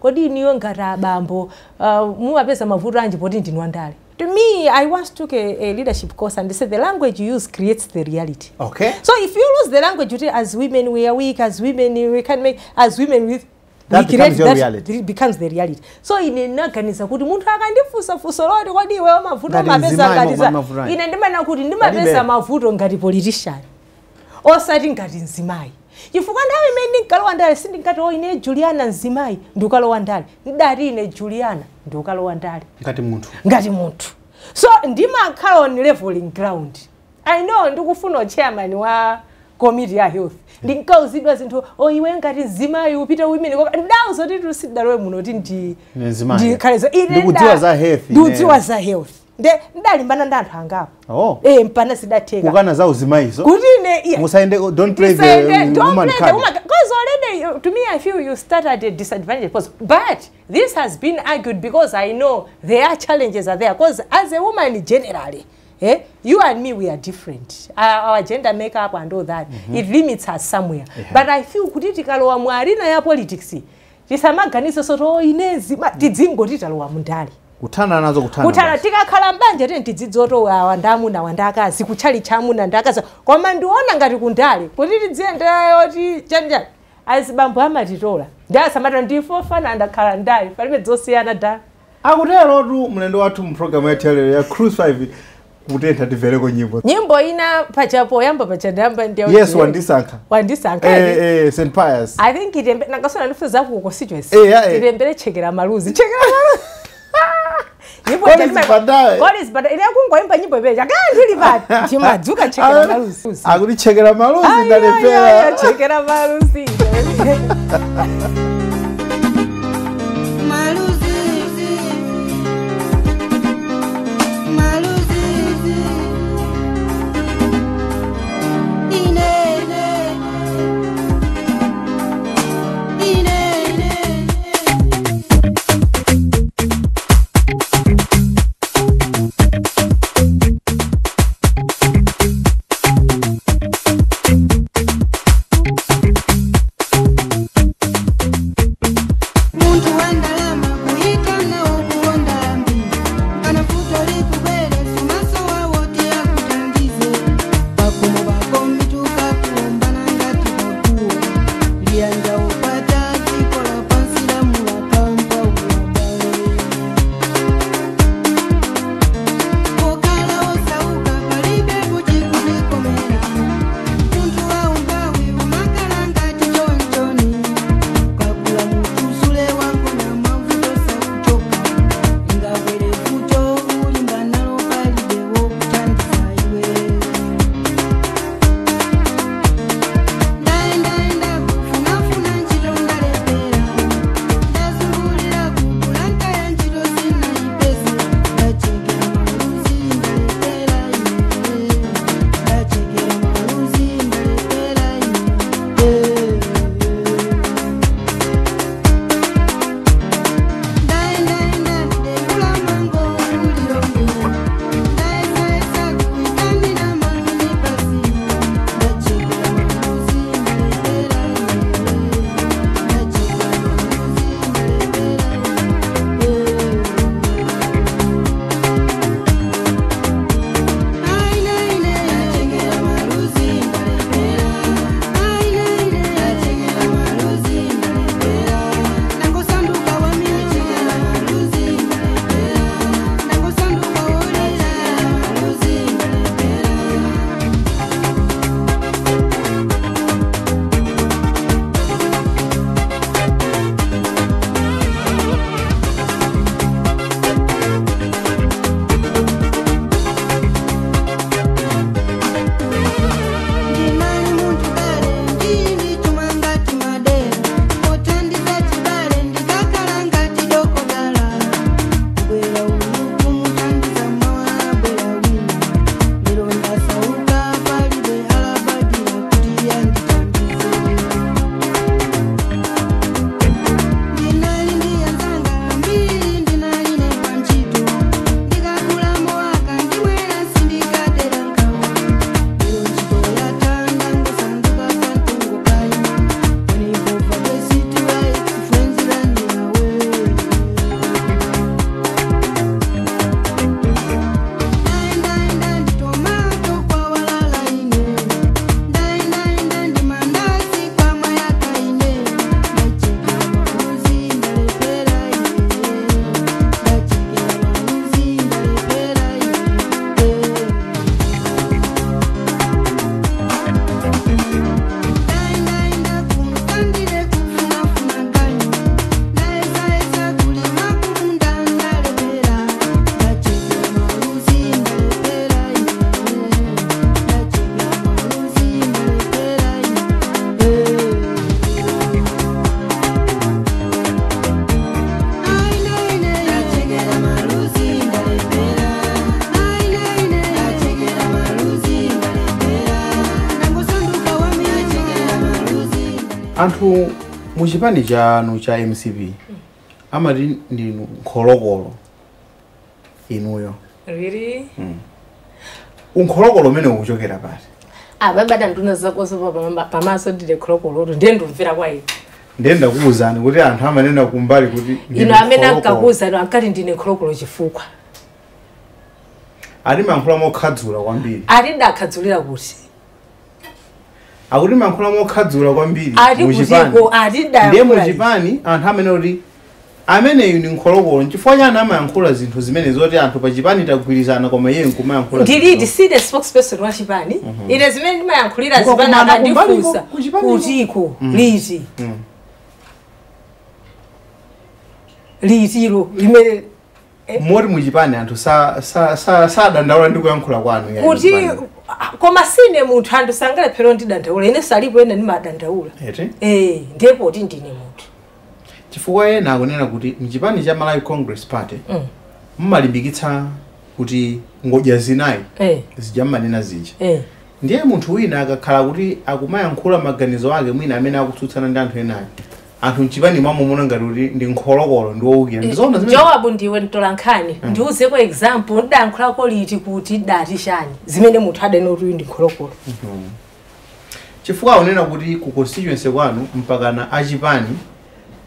continue bamboo, more best of range body in Wandari. To me, I once took a, a leadership course, and they said the language you use creates the reality. Okay, so if you use the language you do, as women, we are weak, as women, we can make as women with. That becomes your reality. Becomes the reality. So in a nakanisa kuti muntu akandifusa fuso lodi wadi wewe mavuto mabesa ngati ine ndimana kuti ndimabesa mavuto ngati politician. Osati ngati nzimai. Ifukanda imene ndikalowa ndale sindikati oh ine Juliana nzimai ndikalowa ndale. Ndari ine Juliana ndikalowa ndale. Ngati muntu. Ngati muntu. So ndima khala on leveling ground. I know ndikufuna chairman wa committee ya health. Ndinka uzidwa zinto oh iwe ngati nzimai upita women ndawo zoti tusidalwe muno tindi ndi khaza ndikudziwa za health ndudziwa za health nde ndalimbana ndanthu angapo oh eh mpana sidathenga ukana za uzimai hizo kuti ne musaende don't play the woman card because already to me I feel you start at a disadvantage because but this has been argued because I know there are challenges are there because as a woman generally eh? You and me, we are different. Uh, our gender makeup and all that. Mm-hmm. It limits us somewhere. Yeah. But I feel critical wa muarina ya politics. Chisamaganiso soro inezi tidzimgo titalo wa mundali. Kutana nazo kutana. Kutana tika kalambanje tene tidzidzoro wa wandamu na wandaka sikuchali chamu na ndaka. Kwa manduona ngati kundali. Kuti tidzienda oti chanja. Asibambo amatitola. Nda samata ndifofana and kalandali. Palibe dzosiyana da. Akutero ru mlendo watu mprogramu ya tele ya Cruise five. Udeta divereko nyimbo. Nyimbo ina pachapo yamba pachadamba ndio. Yes, Wendy Sanka. Wendy Sanka. Eh eh Saint Pius. I think it nangasona lufu zaku ku constituency. Irembere chekera maluzi. Chekera maluzi. Nyimbo chekera. God is but ina kungoimba nyimbo ibeja. Kanduli bad. Chima dzuka chekera maluzi. Akuri chekera maluzi ndarepera. Chekera maluzi. Antu muchipandi chano cha M C B. Amari ndi nkologolo inuyo. Really? Mm. Unkologolo mene uchokera pati. Ah, baba nduno zako sopa pamaso ndi nkologolo ndendo mfira kwaye. Ndenda kuuzana kuti anthu amanena kumbali kuti ino amene akakuuzana akati ndine nkologolo chifukwa. Ari mankhula mokhadzula kwambiri. Ari ndakhadzulira kuti Aguri mankula mo kadzula kwambiri muchipani. Ndiye muchipani anthu amene oti amene yu ndi nkologolo chifukwa chani amayankhula zinthu zimene zoti anthu pachipani tagwirizana koma iye nkumayankhula. Ndili si the spokesperson wa chipani. Ine zimene ndimayankhulira zipani akandifunsa kutiko liti. Litilo limene mori muchipani anthu sa sa sa sa dandaula ndi kuyankhula kwanu. Kuti koma sine muthu andu sangala pero ndi dandaula ine salipo ene ndimadandaula eh ndipo ndi ndine muthu chifukwa ena akunena kuti mchipani cha Malawi Congress Party mmalimbikitsa kuti ngoja zinayi zijammanena zija ndiye munthu wina akakhala kuti akumayankhula maganizo ake mwina amene akutsutsana ndi anthu enayi anthu mchipani mamomona ngati kuti ndi nkolokolo ndi wowukira ndizona zimene Joab ndiwe ntolankhani ndiuze kwa example ndankhala politi kuti datishani zimene muthu adeno kuti ndi nkolokolo chifukwa unena kuti ku constituency kwanu mpakana achipani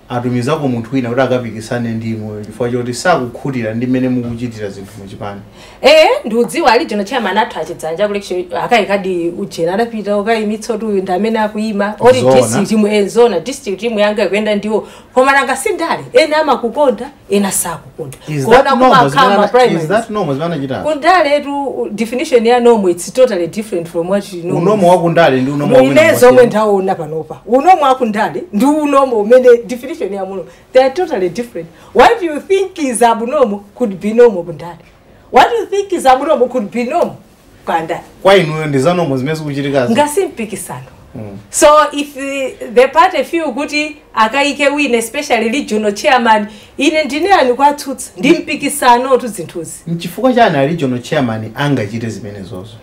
atumiza ko munthu wina kuti akapikisane ndi moyo chifukwa choti sakukhutira ndi mene mukuchitira zinthu muchipani eh ndiudziwa ali jeno chairman athu achidzanja kule akayikadi ujena adapita ukayimitso tu ndamene akuima ori district mu enzona district mu yanga kwenda ndiwo komananga sindale ena amakukonda ena sakukonda kuona kuma Kamba primary is that normal zwana chitatu kundale tu definition ya normal it's totally different from what you know unomo wa kundale ndi unomo wa wina zomwe ndaona panopa unomo wa kundale ndi unomo umene definition they are totally different. What you think is abnormal could be normal, Bundari. What you think is abnormal could be normal, Kanda. Why you know these normal means we just go. Ngasim pikisano. So if the, the party feel goody, akaike win, especially regional chairman, in engineer ni kwa tuts, dim pikisano tuzintuzi. Mchifuka jana regional chairman anga jidezimene zozo.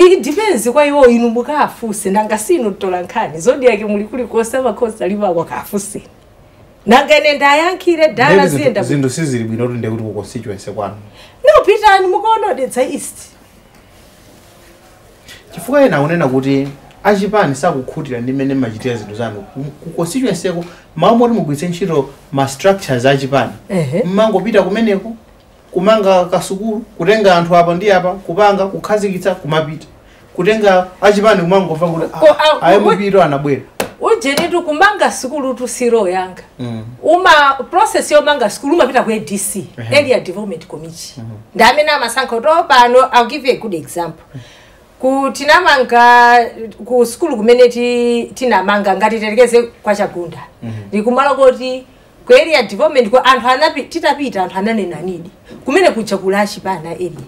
It depends kwa hiyo inumuka hafusi nanga sinu tolankani zodi yake mulikuli kosaba kosa liba wakafusi nanga nenda yankire dala zienda zindo sizi libinodu nde kuti constituency kwanu no Peter nimukono Dedza East chifukwa ena unena kuti achipani sakukhutira ndi mene machitira zinthu zanu ku constituency ko maomwe mugwitse ntchito ma structures achipani mmangopita kumeneko kumanga kasukuru kutenga anthu apa ndi apa kupanga kukhazikitsa kumapita kutenga achipani kumangova kuti ayemupiro anabwera ujenetu kumanga sukulu tusiro yanga mm. uma process yomanga sukulu mapita ku D C uh -huh. area development committee uh -huh. ndamena masanko topa no I'll give you a good example uh -huh. kutinamanga ku sukulu kumene tinamanga ngati telekeze kwa Chagunda uh -huh. ndikumala kuti kweli ya development kwa anthu anapi titapita anthu ananena nidi kumene kuchakula achipana ebi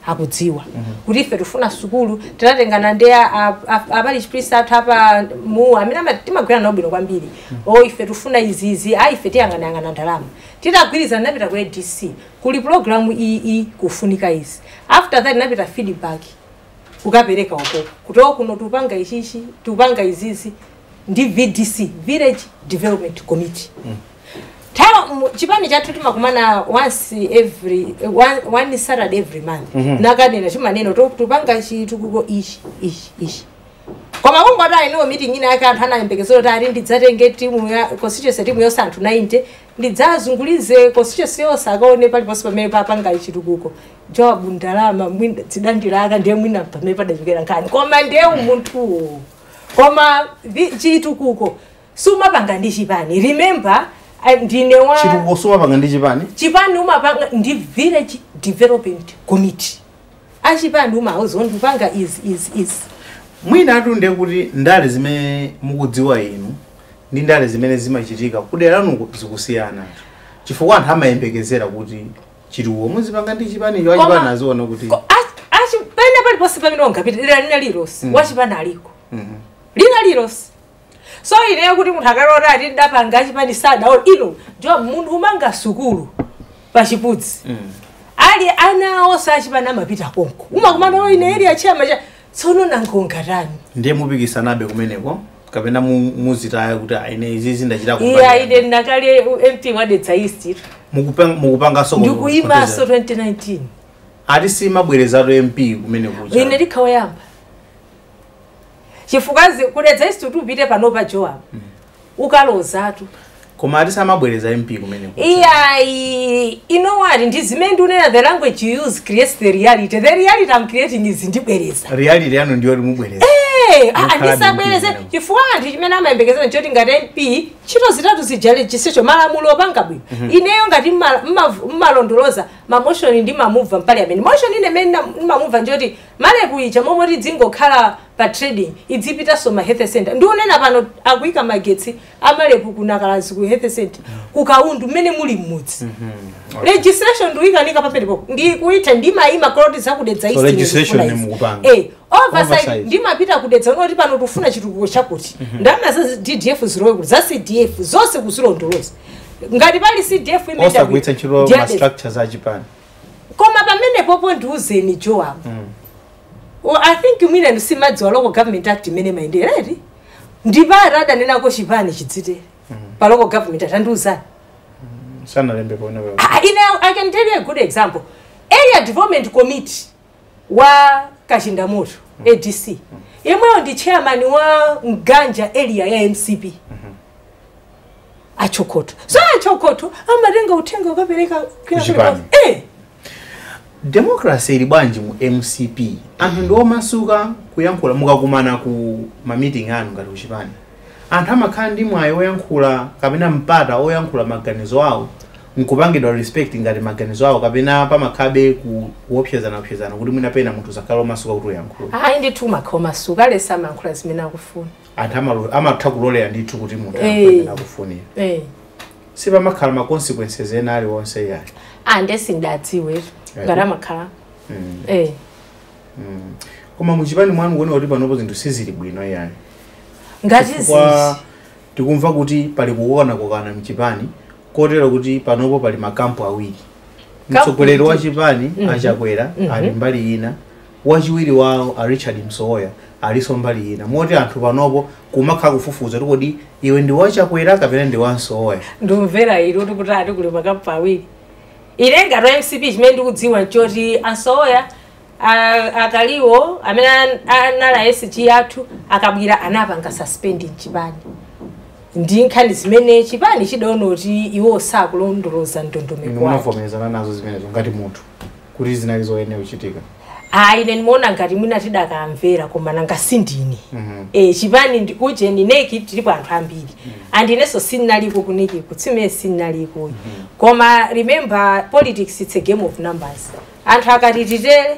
hakudziwa kuti ife tufuna sukulu tinatengana ndeya abali chiprisa hapa mu amene timagwira nawo bino kwambiri oh ife tufuna izi izi ai ife tiyanganangana ndalama titagwirizana napita kwa D C kuli program ii kufunika izi after that napita feedback ukapereka uko kutoka kuno tupanga ichichi tupanga izizi ndi V D C Village Development Committee mm. Tayo chipani cha tutuma kumana once every one, one Saturday every month mm -hmm. nakanena chimaneno tupanga chitukuko ishi ishi ishi koma kungoda ino meeting ina akantana imbekezo tari ndidzatenge timu ya constituency timu yo santhu nine ndidzazungulize constituency yo sakaone pali pasi pamene papanga ichitukuko Job ndalama mwinda tidandilaka ndiye mwina pamene padachukira nkani koma ndiye munthu koma chitukuko suma panga ndi chipani remember ndinewa chitukuko suma panga ndi chipani chipani uma panga ndi village development committee achipani uma hozondu panga is is is mwina atunde kuti ndale zimene mukudziwa inu ndi ndale zimene zimachitika kudera nuko zikusiyana chifukwa anthu amayembekezera kuti chitukuko muzipanga ndi chipani yo achipani aziona kuti achipani pali posipa minonga pitira lina lirosi wachipana aliko lina lirosi so ine kuti munthu akarora ati ndapanga chipani sadaona ino Job munthu umanga sukulu pachipudzi ali ana osa achipani amapita konko umakumana ine area chama cha tsono nangongatani ndiye mupikisanabe kumeneko Kapena muzita kuti aine izizi ndachira kupanga. Yeah, ide nakale M P wa Dedza East. Mukupanga mukupanga soko. Ndikuima so twenty nineteen. Ari sima bwerezaro M P kumene kuja. Ine likawayamba. Chifukazi kuledza East tu bide panopa Joab. Ukaloza tu. Koma ari sama bwereza M P kumene kuja. Yeah, you know what? Ndizimendulela the language you use creates the reality. The reality I'm creating is ndibwereza. Reality yanu ndiyo mubwereza. Hey, andisabeleze chifwa ndimena mambekeza nchoti ngati M P chito zitatu sijali chisecho malamulo panga bwi ineyo ngati mmalondoloza mamotion ndi mamuva mpale amene motion ine mena mamuva njoti male kuicha momoti dzingokhala pa trading idzipita soma health center ndionena pano akuika magetsi amale kukunakala siku health center kukaundu mene muli mmudzi legislation nduika nika papelipo ndi kuita ndima ima crowd za Kudedza East legislation ni mukupanga eh oversight ndima pita Kudedza noti pano tufuna chituko chakuti ndana za D D F zero za C D F zose kusilondoloza ngati pali C D F imenda kuita chiro structures za Japan koma pamene popo nduze ni Joab. Well, I think you mean and see my local government act many mind already. Ndiba rather than go shivani chitide. But local government and do that. I can tell you a good example. Area Development Committee wa Kashindamoto, A D C. Yemwe on the chairman wa Nganja area ya M C B. Achokoto. So achokoto, amarenga utenga ukapeleka kila eh. Democracy ilibanji mu M C P anthu ndo masuka kuyankhula mukakumana ku ma meeting anu ngati kuchipani anthu amakhala ndi mwayi oyankhula kapena mpata oyankhula maganizo awo mkupangidwa respect ngati maganizo awo kapena pamakhabe kuopshezana opshezana kuti mwina pena munthu zakhala masuka kuti oyankhula ayi ndi tu makhoma masuka lesa mayankhula zimene akufuna anthu amatha kuloleya ndithu kuti munthu akupenda kufunira eh sipa makhala ma consequences enali wonse yake andesindatiwe garama kala mm. eh mm. Koma mujibani mwanu wone olipa nopo zindu sizili bwino yani ngati kwa tikumva kuti pali kuona kokana mchipani kotera kuti panopo pali makampo awiri mtsokolero wa Chipani mm -hmm. achakwera mm -hmm. ali mbali ina wachiwiri wao a Richard Msoya aliso mbali ina moti anthu panopo kumakha kufufuza tukodi iwe ndi wachakwera kapena ndi wansoya ndumvera ilo tukutati kuli makampo awiri irenga ro M C P chimendi kudziwa choti asoya akaliwo amena anala S G yathu akabwira anapanga suspending Chipani ndi nkhani zimene Chipani chidoona kuti iwo sakulondoloza ndondomeko wake unafomerezana nazo zimene ngati munthu kuti zinalizo ene uchitika ayi nene muona ngati mwina tidakamvera koma nanga sindini mm -hmm. eh Chipani ndikuje ndineki tilipo anthu ambiri mm -hmm. andineso sinaliko kuneki kutsime sinaliko mm -hmm. koma remember politics it's a game of numbers anthu akatititele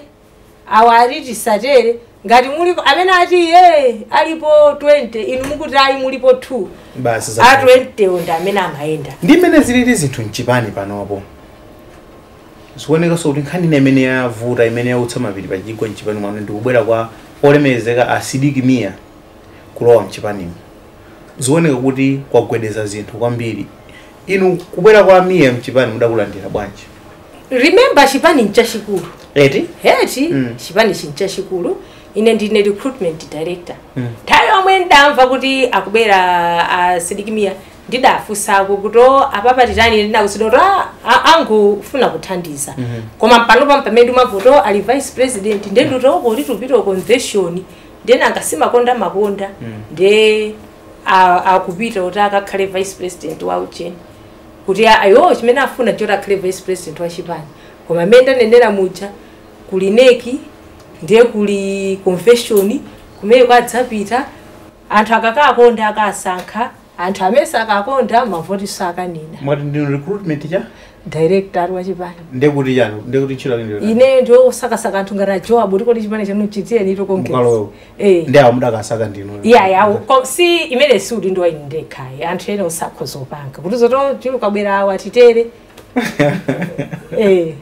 awaritisatele ngati muli amene ati eh alipo twenty inu mukutai mulipo two basi a twenty onda amene amaenda ndimene ziliti zithu Chipani panopo suoneka so kuti nkhani nemene ya vuta imene ya utsamaviri pachigwa Chipani mwanu ndikubwera kwa olemezeka asidiki mia kulowa Chipani zuoneka kuti kwagwedeza zinthu kwambiri inu kubwera kwa mia Chipani mudakulandira bwanji remember Chipani nchashikulu eti eti mm. Chipani chinchashikulu ine ndine recruitment director mm. tayo amwe ndamva kuti akubera asidiki mia ndida afusa kukuto apapa titani ndina kusidora angu funa kutandiza mm -hmm. koma mpanopa mpamedu makoto ali vice president ndendu mm -hmm. toko litupito convention ndena akasima konda makonda mm -hmm. nde akupita utaka kare vice president wa ucheni kuti ayo chimene afuna chota kare vice president wa Chipani koma menda nendera mucha kulineki ndiye kuli convention kumene kwa dzapita anthu akakaa konda akasankha anthu amesa akakonda mavotiso akanina mwati ndi recruitment cha director wa Chipani ndekuti yanu ndekuti chira lindira ine ndo saka saka anthu ngati Job ndiko ndi Chipani chanu chitiye nito konke eh ndi amudaka saka ndino yeah yeah si imene sudi ndo ayinde kai anthu ene usakho zopanga kuti zoto chilukabwera awa titere eh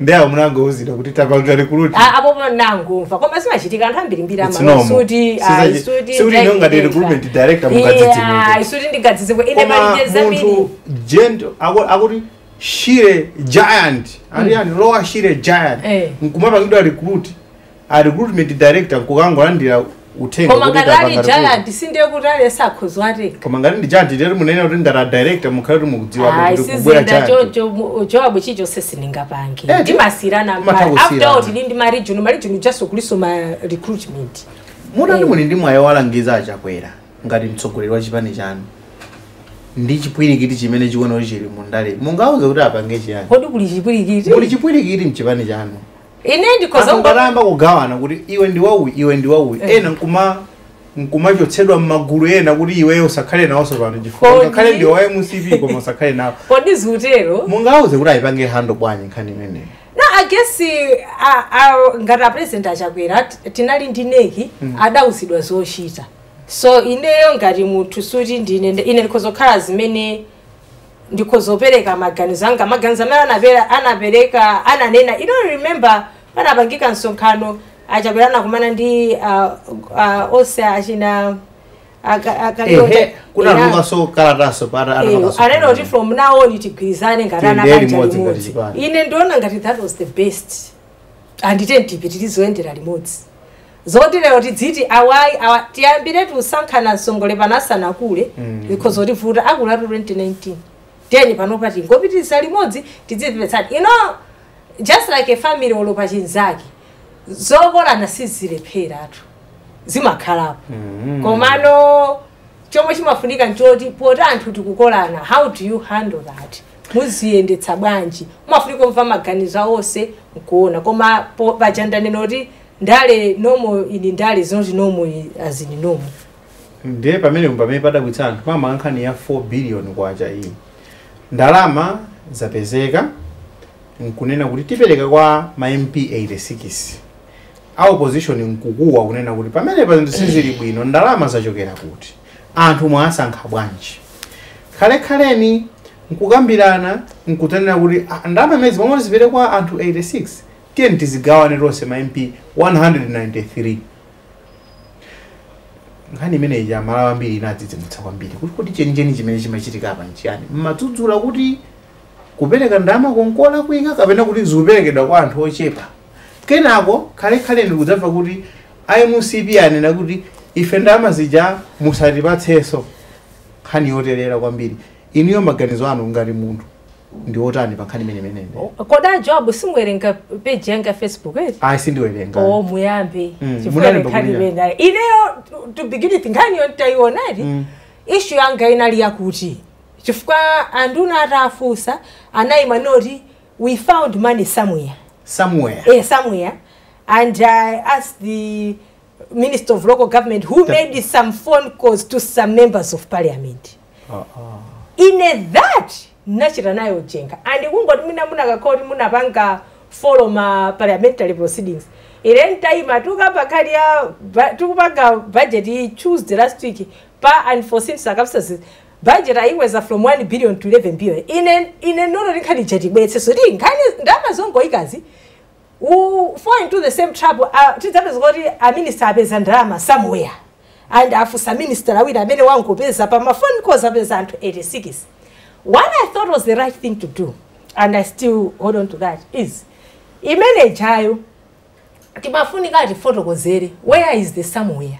ndi amunango uzida kuti tapanga recruit ah apo nango mfa koma simachitika anthu ambirimbira ama sudi sudi sudi ndonga the recruitment director mukadzitsi yeah sudi ndigadzidzwe ine mali jezamini gender akuti shire giant ariani lowa shire giant mkumapangidwa recruit a recruitment director kukango landira utenga komangari giant sinde kuraresa kuzwareka komangari giant rero munene uri ndara director mukari mu kudziwa mu kubwira cyane jojo job chicho sesi ningapangi ndimasirana mari after out ndi mari junu mari junu just okulisoma recruitment murani muni ndi mwaye walangiza chakwera ngati mtsogolerwa chipane chanu ndi chipwirikiti chimene chikono chiri mundale mungauze kuti apange chiyani kodi kuli chipwirikiti kuli chipwirikiti mchipane chanu inedi kozombaramba kugawana kuti iwe ndi wawu iwe ndi wawu ena nkuma nkuma vyotsedwa mmaguru ena kuti iwe usakhale nawo sopano jifunga khale ndi waye musipi koma usakhale nawo kodi zutero mungauze kuti ayipange hando kwanye khani mene no I guess uh, uh, ngata presenta chakwera tinali ndineki mm. adausidwa zoshita so ineyo ngati muthu suti ndine ine ndikozokhala zimene ndikozopereka maganizo anga maganizo mera navera anapereka ananena I don't remember pana bangika nsonkano achaperana kumana ndi uh, uh, ose achina akayote kuna ruma so karataso para anakaso areno ri from now on itigwizane ngarana kanjani ine ndona ngati that was the best anditendipitirizoendera limodzi zoti leo tidziti awai awatiambire tusankhana nsongole panasana kule because ori vuta akula twenty nineteen teni panopati ngopitisa limodzi tidzipetsa you know just like a family olopa chinzaki zobora nasizilephera atu zimakhala mm -hmm. komano chomwe chimafunika njoti pota anthu tikukolana how do you handle that muziendetsa bwanji mumafunika mva maganizo ose nkuona koma pajanda nenoti ndale nomo ili ndale zonji nomo azini nomo ndiye pamene umpamene pada kutsana kwa mankhani ya four billion kwa aja hii ndalama zapezeka nkunena kuti tipereka kwa ma M P eighty-six a opposition nkukua kunena kuti pamene pa sizili bwino ndalama zachokera kuti anthu mwasankha bwanji khale khaleni nkukambirana nkutanena kuti ndalama mezi momwe zipere kwa anthu eighty-six Kenti zigawane rose ma M P one hundred ninety-three. Ngani mene ya malawa mbili na adzidzi mutsawa mbili. Kuti chenjeni chimene chimachitika panchiyani. Mmadzudzula kuti kupereka ndama konkola kuika kapena kuti zikuperekedwa kwa anthu ochepa. Kenako khale khale ndikudzamva kuti I M C B anena kuti ife ndama zija musatipatseso. Khani yotelera kwambiri. Iniyo maganizo anu ngati munthu. Ndi otani pakhani mene mene. Koda job simwerenga page yanga Facebook eh? Ah sindiwerenga. Oh muyambe. Chifukwa khani mene. Ineyo to begin it ngani yontayionadi. Mm. Issue yanga inali yakuti. Chifukwa anduna rafusa anai manori we found money somewhere. Somewhere. Eh somewhere. And I uh, asked the Minister of Local Government who the... made some phone calls to some members of parliament. Uh -huh. In a that Natural nayo jenga and wungo mina muna kakodi muna panga follow ma parliamentary proceedings ile time atuka pakali ya tukupanga budget Tuesday last week pa unforeseen circumstances budget aiweza from one billion to eleven billion ine ine nono nikali jeti bese so ndingani ndama zongo ikazi u fall into the same trouble uh, tizapes gori a minister abeza drama somewhere and afusa minister awida amene wangu pesa pa phone calls abeza to eighty-six What I thought was the right thing to do, and I still hold on to that, is imene jayo, timafunika tifoto kozere, where is the somewhere?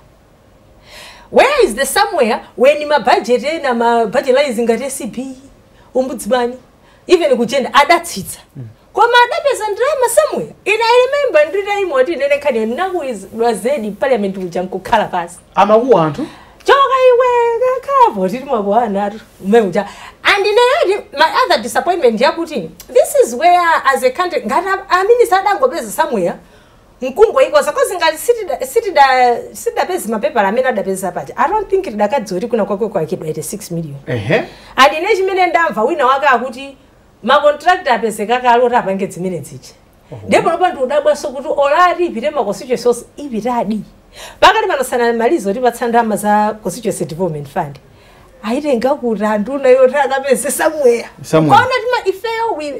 Where is the somewhere when my budget na my budget lies in C B, ombudsman, even kujenda other teacher. Kwa madapes and drama somewhere. And I remember ndida imoti nene kani nagu is wazedi parliament ujanku kalabas. Ama uwantu? Joga iwe kakavo tirimabwana umemuja. And my other disappointment, this is where, as a country, I mean, it's not going to be somewhere. Nkungo iko sako zingali city da city da pesa mapepa la mena da pesa pati. I don't think it daka dzori kuna kwako kwa kitu eighty-six million. Ehe. And ineji mene ndamva wina waka akuti ma contract da pesa kaka alora banke dzimene dzichi. Ndipo abantu udabwa sokutu olari birema kosicho source ibiradi. Bagari banosana malizo ribatsanda maza kosicho development fund. I didn't go to Randuna, you rather somewhere. Somewhere. If we,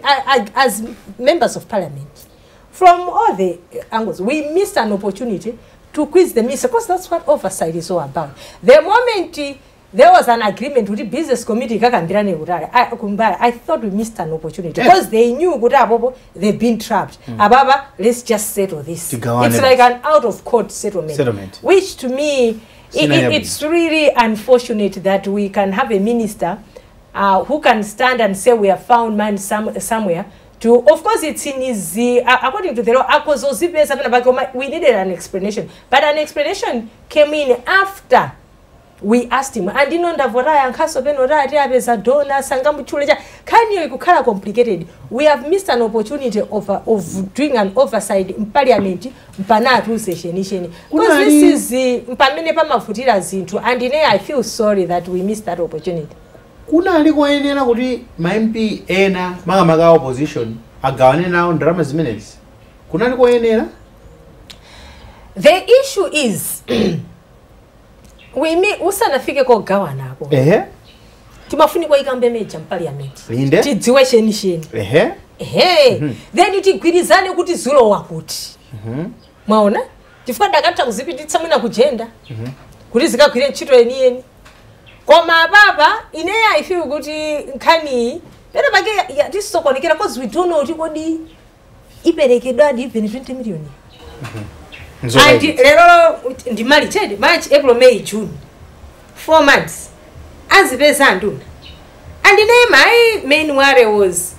as members of parliament, from all the angles, we missed an opportunity to quiz the minister because that's what oversight is all about. The moment There was an agreement with the business committee. I thought we missed an opportunity because they knew they've been trapped. Mm. Ababa, let's just settle this. It's like an out-of-court settlement, settlement, which to me, it, it, it's really unfortunate that we can have a minister uh, who can stand and say we have found man some, somewhere. To, of course, it's in his, uh, according to the law, we needed an explanation. But an explanation came in after we asked him, and you know, can you complicated? We have missed an opportunity of, uh, of doing an oversight in parliament. Because this is the, and I feel sorry that we missed that opportunity. Kuna alikuwa enena kuti ma M P ena maga maga opposition agawane na on dramas minutes. Kuna alikuwa enena. The issue is we me usana fike ko gawana ko. Ehe. Timafuni ko ikambe meja parliament. Linde. Tidziwe sheni sheni. Ehe. Ehe. Mm -hmm. Then itigwirizane kuti zulo wakuti. Mhm. Mm Maona? Tifada katha kuzipititsa mwina kujenda. Mhm. Mm Kulizika kwire ntchito yeni. Koma baba, ineya ifi uguti nkani, pero bagi ya tiso kwa nikira kwa zwitono utiko di ipereke dadi even twenty million. And lero, ndi mali chedi, March, April, May, June. Four months. Azibesa anduna. And then my main worry was,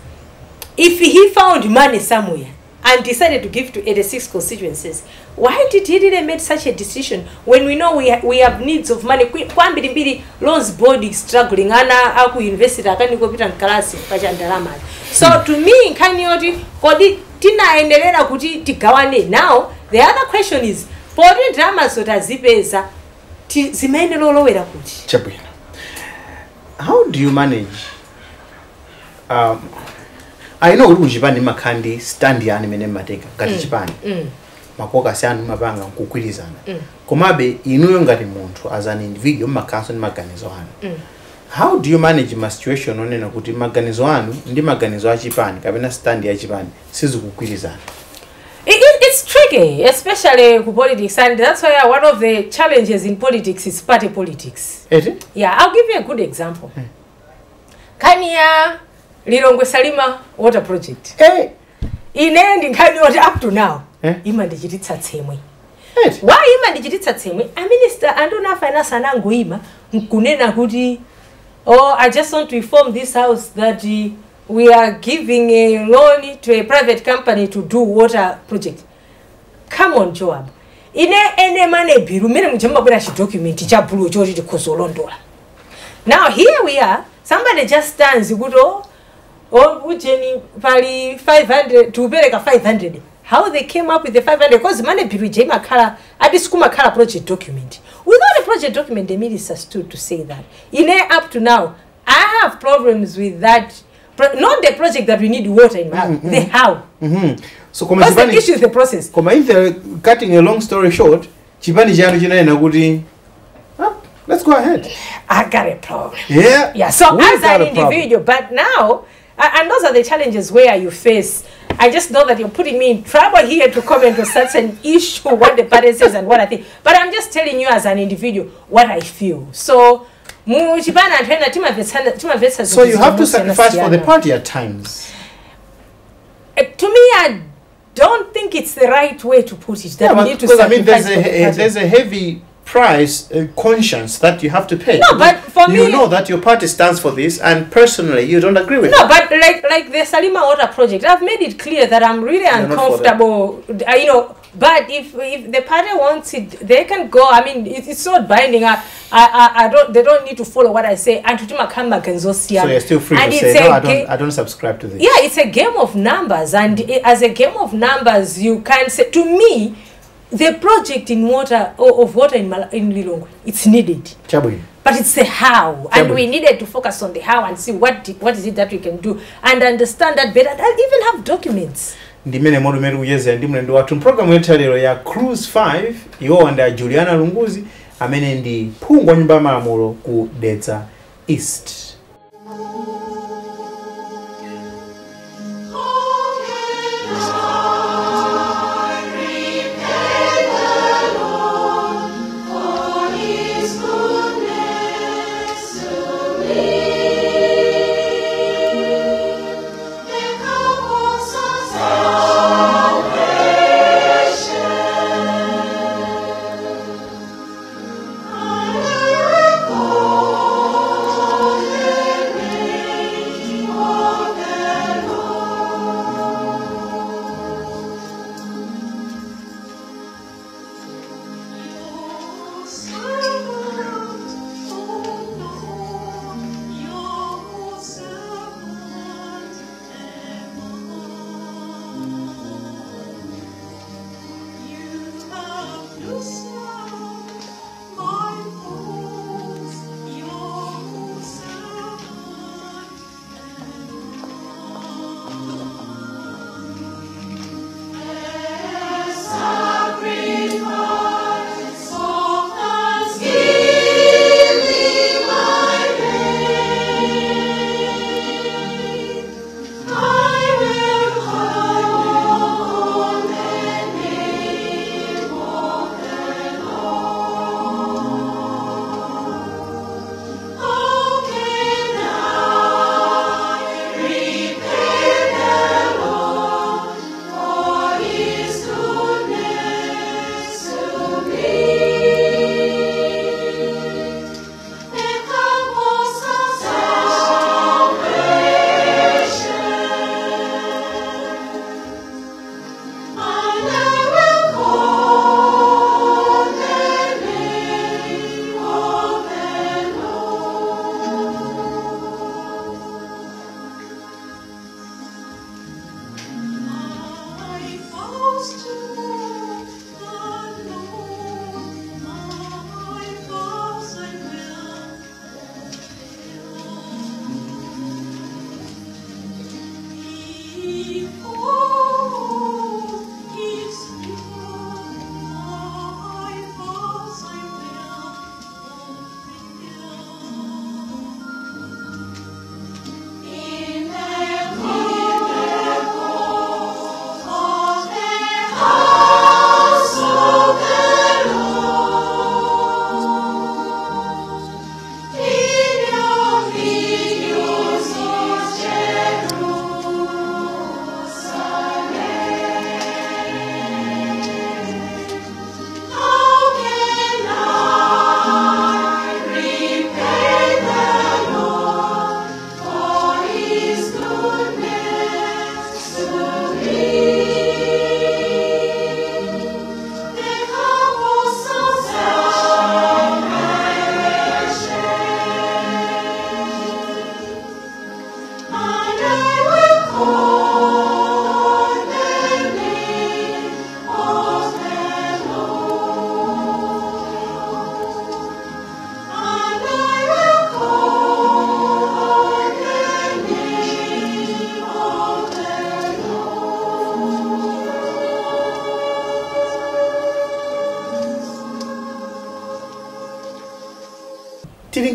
if he found money somewhere, and decided to give to eighty-six constituencies. Why did he didn't make such a decision when we know we ha we have needs of money? Kwambilimbili loans board is struggling. Ana aku university akani kopita nkalasi pacha ndalama. So to me, nkani yoti kodi tina endelea kuti tigawane. Now the other question is, podi drama sota zipesa zimaendelea lowera kuti. Chabwina, how do you manage? Um, I know Ujibani Makandi stand here and Mateka, Katichipani, Makoka San Mabanga, Kukurizana. Komabe, you know, Gatimonto as an individual, Macason Maganizoan. How do you manage my situation on a good Maganizoan, Dimaganizoachipan, Kabina stand here, Chiban, Sizu Kukurizan? It's tricky, especially with politics, and that's why one of the challenges in politics is party politics. Is it? Yeah, I'll give you a good example. Hmm. Kania. Lilongwe Salima water project. Hey. In ending kind of up to now. Eh? Ima digititsa tsemwe. Hey. Why ima digititsa tsemwe? A minister andona finance anangu ima kunena kuti, oh, I just want to inform this house that uh, we are giving a loan to a private company to do water project. Come on, Joab. Ine ene mane biru mene mjamba bora shi document chabulu chochi de kozolondola. Now here we are. Somebody just stands you go oh, Jenny, pali five hundred to Bereka five hundred. How they came up with the five hundred? Because money P J Makara, I discovered Makara project document. Without a project document, the minister stood to say that. In up to now, I have problems with that. Not the project that we need water in, mm -hmm. the how. Mm -hmm. So, because the issue is the process. Koma, if they're cutting a long story short, Chibani Jarujina and Agudi. Let's go ahead. I got a problem. Yeah. Yeah. So, we as an individual, but now. And those are the challenges where you face. I just know that you're putting me in trouble here to comment on such an issue, what the party says and what I think. But I'm just telling you as an individual what I feel. So, so you have to sacrifice for the party at times. Uh, to me, I don't think it's the right way to put it. That yeah, we need to sacrifice. I mean, there's a, the there's a heavy price, uh, conscience that you have to pay. No, but for you me, you know that your party stands for this, and personally, you don't agree with. No, it. But like like the Salima water project, I've made it clear that I'm really You're uncomfortable. Uh, you know, but if if the party wants it, they can go. I mean, it, it's not binding. I, I I don't. They don't need to follow what I say. And to So you're still free and to say no. I don't. I don't subscribe to this. Yeah, it's a game of numbers, and it, as a game of numbers, you can say to me. The project in water or of water in Mal in Lilongwe, it's needed. Chabui. But it's the how, Chabui. And we needed to focus on the how and see what what is it that we can do and understand that better. And even have documents. Ndimene modu meru yeze ndimene ndo watu program yetu lero ya Cruise five yo and Juliana Lunguzi amene ndi phungwa nyumba malamulo ku Dedza East.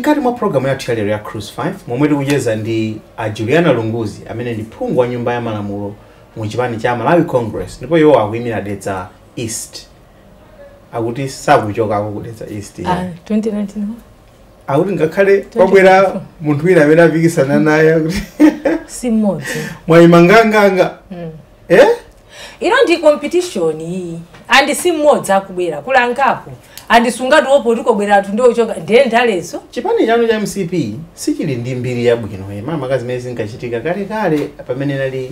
Kati mwa programu ya Chile ya Cruise five, mwemwede ujeza ndi a Juliana Lunguzi, amene ndi pungu wa nyumba ya malamuro, mwichibani cha Malawi Congress, nipo yuwa wawimi na Dedza East. Aguti sabu joka kuku Dedza East. Ah, uh, twenty nineteen. Aguti ngakare, wakwela mtuwina wena viki sana naya. Si mozi. Mwaimanganganga. Mm. Eh? Irondi competition hii. Andi si mozi hakuwela, kula nkaku. Andi sungadu wapo duko gwera tundoe uchoka ndentale iso. Chipani janu ya M C P, sikili ndi mbili yabu kinoe. Mama kazi mezi nkachitika kare kare. Apamene nali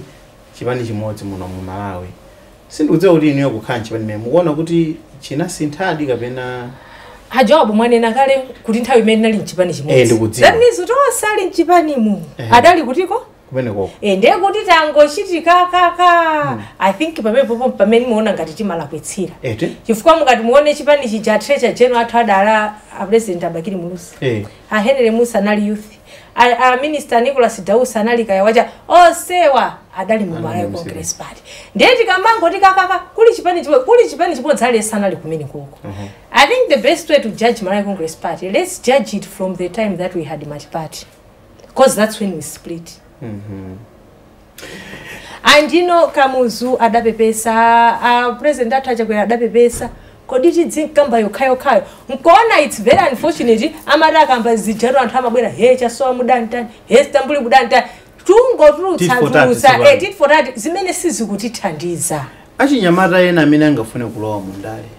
chipani chimoti muna mumalawe. Sindu uzeo uli niyo kukanchi chipani memu. Wana kuti china sintadi kapena. Hajawabu mwane nakale kutintawi meni nali chipani chimoti. Ee ndugu zio. Zani sutowa sali chipani mu. Eh. Adali kutiko? Kumene koko. Ee nde kutita angoshiti kaka kaka. Hmm. I think pame popo pameni muona ngati mala kwetsira. Eh te. Chifukwa mukati muone chipani chijatrecha chenu atadala apresenta bakiri mulusi. Eh. A Henry Musa nali youth. A, a minister Nicholas Dausa nali kayawaja osewa adali mu Malawi Congress Party. Ndeti kamango tika kaka kuli chipani chipani kuli chipani chiponi zale sana li kumene koko. Uh -huh. I think the best way to judge Malawi Congress Party, let's judge it from the time that we had much party. Because that's when we split. Mm-hmm. And you know, Kamuzu adapepesa, uh, President Atajaguya adapepesa, kodiji zinkamba yokayo kayo. Mkona it's very unfortunate, amada kamba zijaru antama buena, hecha soa mudantan, hestambuli mudantan, tungo turusa, eh, tit for that, zimene sizu kutitandiza. Ashi nyamada yena minanga fune kuloa mundari,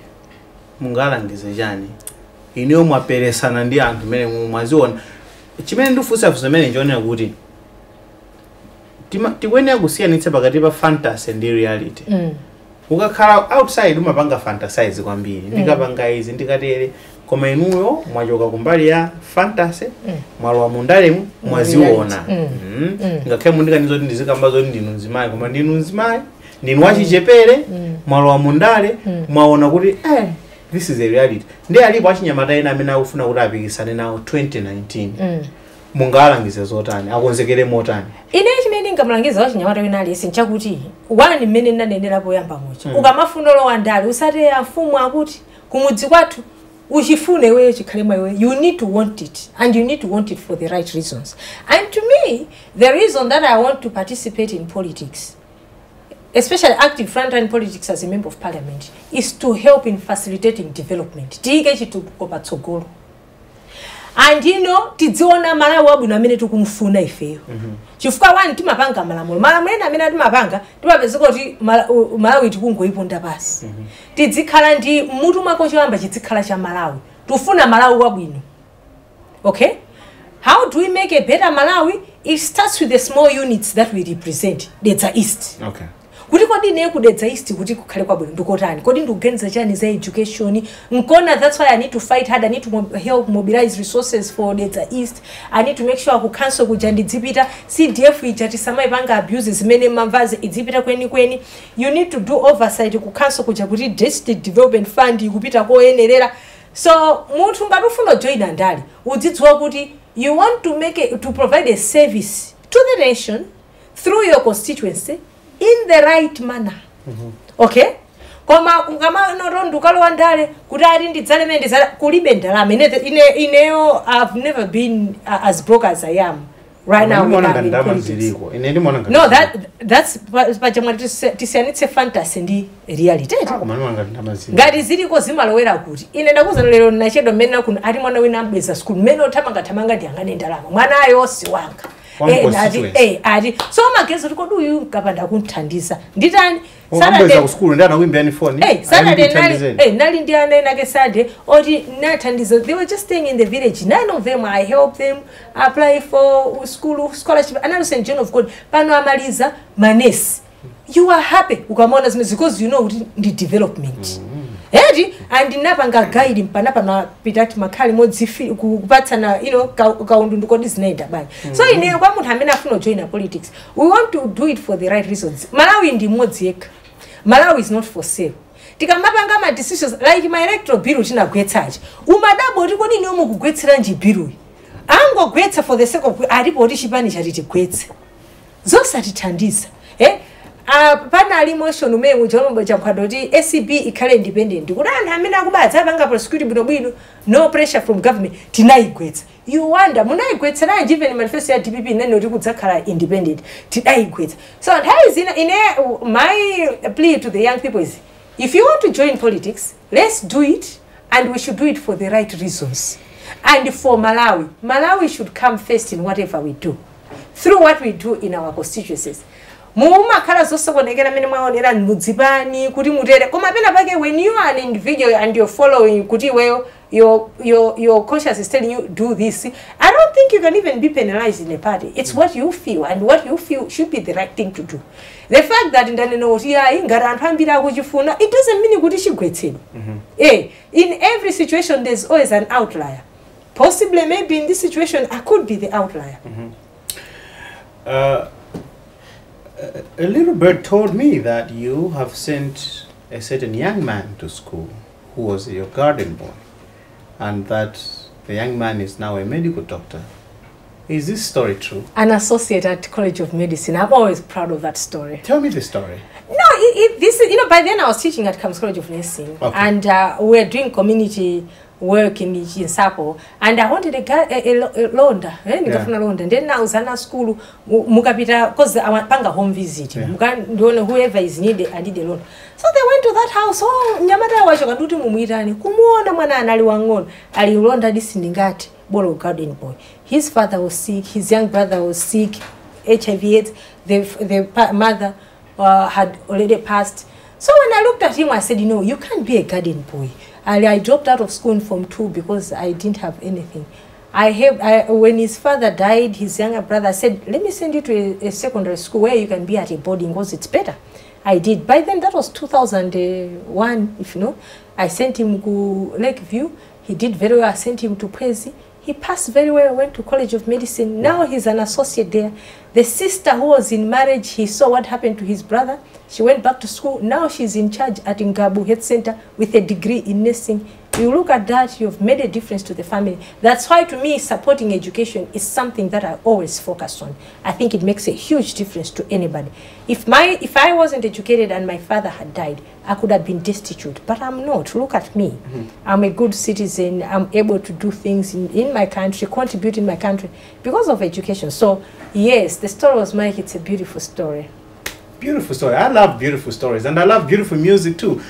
mungala ndizejani, inyo mwapere sanandia antumene mwazon, chimene ndufusa fusemene njone agudi. Tiwene agusia nitse bagatiba fantasy and reality. Mm. Ukakala outside umabanga fantasize kwa mbili. Mm. Ndika banga hizi, ndika tele. Koma inuyo, mwajoka kumbali ya fantasy. Mm. Mwaluwa mundale mwaziona. Mm. Mm. Mm. Nga kaya mundika nizodi ndizika mbazo ndi nunzimae. Koma ndi nunzimae, ndi nwashi jepele, mm. mwaluwa mundale, mm. mwaona kuri, eh, this is a reality. Ndea lipo washi nyamadai na mina ufuna urabiki sana nao twenty nineteen. Mm. Mungalangiza zotani, akonzekele motani. Inechi meni nga mlangiza washi nyamata winali, sinchakuti. Wani meni nane nilapo ya mpamocha. Mm. Uka mafunolo wandali, usate ya fumu akuti. Kumudzi watu, ujifune wewe, chikalema wewe. You need to want it. And you need to want it for the right reasons. And to me, the reason that I want to participate in politics, especially active frontline politics as a member of parliament, is to help in facilitating development. Tiikechi tukukopa tsogolo. And you know, tidziona mara wabu na mene tukumfuna ifeo. Mm -hmm. Chifuka wani tima panga malamulu. Malamule na mene tima panga, tima peziko ti Malawi tukungo ipo ndabasi. Mm -hmm. Tidzikala ndi, mutu makoshi wamba chidzikala cha Malawi. Tufuna Malawi wabu inu. Okay? How do we make a better Malawi? It starts with the small units that we represent. Dedza East. Okay. Kuliko di neku Dedza East, kutiku kalekwa buli, ndukotani. Kodi ndugenza jani za education. Nkona, that's why I need to fight hard. I need to mob help mobilize resources for Dedza East. I need to make sure kukanso kujandi dzipita. C D F ijatisama ivanga abuses, mene mambaze, idzipita kweni kweni. You need to do oversight, kukanso kujabuti district development fund, yukupita kwa enerera. So, mutu mbarufuno join andali. Ujitu wakuti, you want to make a, to provide a service to the nation through your constituency in the right manner. Mm-hmm. Okay? Koma ngama norondu kalowandale kutali ndi zalemende kulibe ndalama ineo. I've never been uh, as broke as I am right now. No, that that's it's a fantasy ndi reality. Ngati ziliko zimalowera kuti ine ndakuza lero na chedo mena kuna ali mwana wina mbeza school mena tamanga tamanga ndiangane ndalama mwana ayo siwanga. Hey, nadi, hey, adi. So magezo tuko do you kapanda kunthandisa nditani Saturday ku school ndana wimbe ani phone eh Saturday nali eh nali ndiana nake Saturday oti nathandizo. They were just staying in the village. None of them I helped them apply for school scholarship and Saint John of God pano amaliza manesi. You are happy ukamona because you know the development. Mm. Edi and napanga guide mpanapa na pitati makali modzi kupata na you know kaundunduko disneda bai. So ine kwa muthu amene afuna join politics, we want to do it for the right reasons. Malawi ndi modzi yekha. Malawi is not for sale. Tikamapanga ma decisions like my electoral bill tinagwetsaje umadabo ndipo nini omo kugwetsera nji bill ango gwetsa for the sake of alipo tishipani charity gwetsa zosa tithandisa eh Uh, pana emotion ume mujombo chakwadoti A C B ikale independent kurana amina kubatsa banga prosecute bino bino no pressure from government tinai kwetsa. You wonder munai kwetsa na even manifesto ya D P P nene uri kudzakhala independent tinai kwetsa. So that is in, in a, my plea to the young people is if you want to join politics, let's do it and we should do it for the right reasons. And for Malawi, Malawi should come first in whatever we do through what we do in our constituencies. Muma kala zoso konekera mene mwaonera ndzibani kuti mutere koma pena pake when you are an individual and you're following kuti weyo your your your conscience is telling you do this. I don't think you can even be penalized in a party. It's what you feel and what you feel should be the right thing to do. The fact that ndaneno kuti ayi ngara anthu ambira kuchifuna it doesn't mean kuti chigwetseni. Eh in every situation there's always an outlier. Possibly maybe in this situation I could be the outlier. Mm-hmm. uh, A little bird told me that you have sent a certain young man to school who was your garden boy, and that the young man is now a medical doctor. Is this story true? An associate at College of Medicine. I'm always proud of that story. Tell me the story. No, it, it, this is, you know, by then I was teaching at Kams College of Nursing, okay. And uh, we were doing community work in in Sapo, and I wanted a guy a London, and then I was in school because I want panga home visit. Yeah. Whoever is needed, I did a loan. So they went to that house. Oh, nyamata wachoka duti mumwitani kumuona mwana analiwangono alilonda disindingati bolo garden boy. His father was sick. His young brother was sick. H I V AIDS. The the mother uh, had already passed. So when I looked at him, I said, you know, you can't be a garden boy. And I dropped out of school in form two because I didn't have anything. I have, I, when his father died, his younger brother said, let me send you to a, a secondary school where you can be at a boarding because it's better. I did. By then, that was two thousand one, if you know. I sent him to Lakeview. He did very well. I sent him to Kwezi. He passed very well, went to College of Medicine. Now he's an associate there. The sister who was in marriage, he saw what happened to his brother. She went back to school. Now she's in charge at Ngabu Health Center with a degree in nursing. You look at that, you've made a difference to the family. That's why, to me, supporting education is something that I always focus on. I think it makes a huge difference to anybody. If my, if I wasn't educated and my father had died, I could have been destitute, but I'm not. Look at me. Mm-hmm. I'm a good citizen. I'm able to do things in, in my country, contribute in my country because of education. So, yes, the story was Mike. It's a beautiful story. Beautiful story. I love beautiful stories, and I love beautiful music too.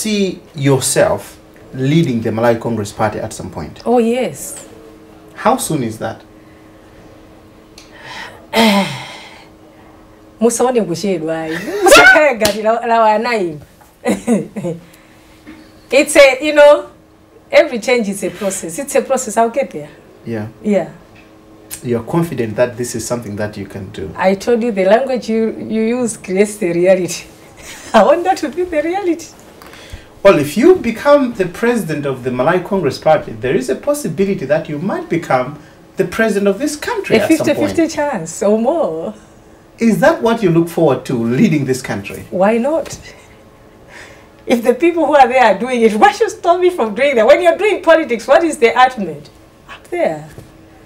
see yourself leading the Malawi Congress Party at some point? Oh, yes. How soon is that? It's a, you know, every change is a process. It's a process. I'll get there. Yeah. Yeah. You're confident that this is something that you can do. I told you the language you, you use creates the reality. I want that to be the reality. Well, if you become the president of the Malawi Congress Party, there is a possibility that you might become the president of this country at some point. A fifty fifty chance or more. Is that what you look forward to, leading this country? Why not? If the people who are there are doing it, why should stop me from doing that? When you're doing politics, what is the ultimate? Up there.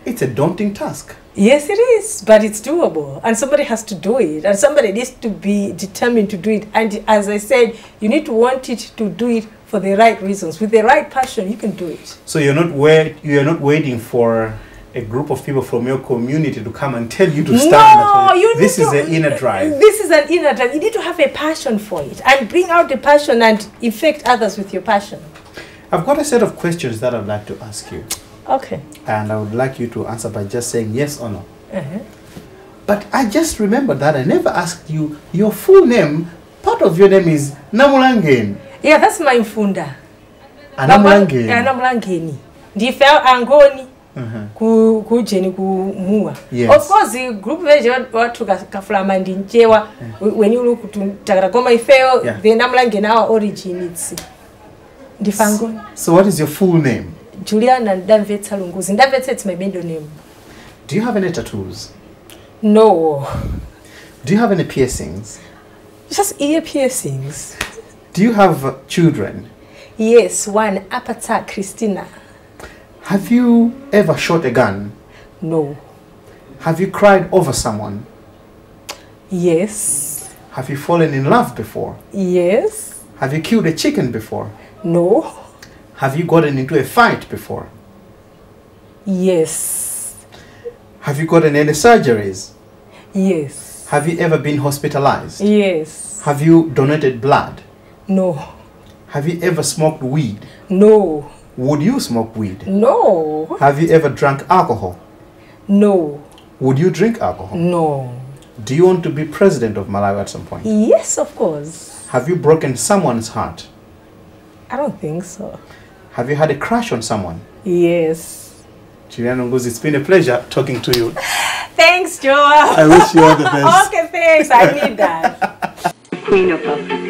It's a daunting task. Yes, it is, but it's doable. And somebody has to do it. And somebody needs to be determined to do it. And as I said, you need to want it to do it for the right reasons. With the right passion, you can do it. So you're not wait, you're not waiting for a group of people from your community to come and tell you to stand. No, you need to, this is an inner drive. This is an inner drive. You need to have a passion for it and bring out the passion and infect others with your passion. I've got a set of questions that I'd like to ask you. Okay. And I would like you to answer by just saying yes or no. Uh-huh. But I just remembered that I never asked you your full name. Part of your name is Namulangen. Yeah, that's my Mfunda. Namulangen. Namulangen. Ndifel angoni ku kujeni kumua. Of course, the group version what to kafulama ndinjewa when you look to Tarakoma Ifeo, the Namulangen our origin it's Ndifango. So what is your full name? Juliana Mdamvetsa Lunguzi. Mdamvetsa is my middle name. Do you have any tattoos? No. Do you have any piercings? Just ear piercings. Do you have uh, children? Yes, one. Apata Christina. Have you ever shot a gun? No. Have you cried over someone? Yes. Have you fallen in love before? Yes. Have you killed a chicken before? No. Have you gotten into a fight before? Yes. Have you gotten any surgeries? Yes. Have you ever been hospitalized? Yes. Have you donated blood? No. Have you ever smoked weed? No. Would you smoke weed? No. Have you ever drunk alcohol? No. Would you drink alcohol? No. Do you want to be president of Malawi at some point? Yes, of course. Have you broken someone's heart? I don't think so. Have you had a crush on someone? Yes. Juliana Mdamvetsa, it's been a pleasure talking to you. Thanks, Joab. I wish you all the best. Okay, thanks. I need that. The Queen of Pop.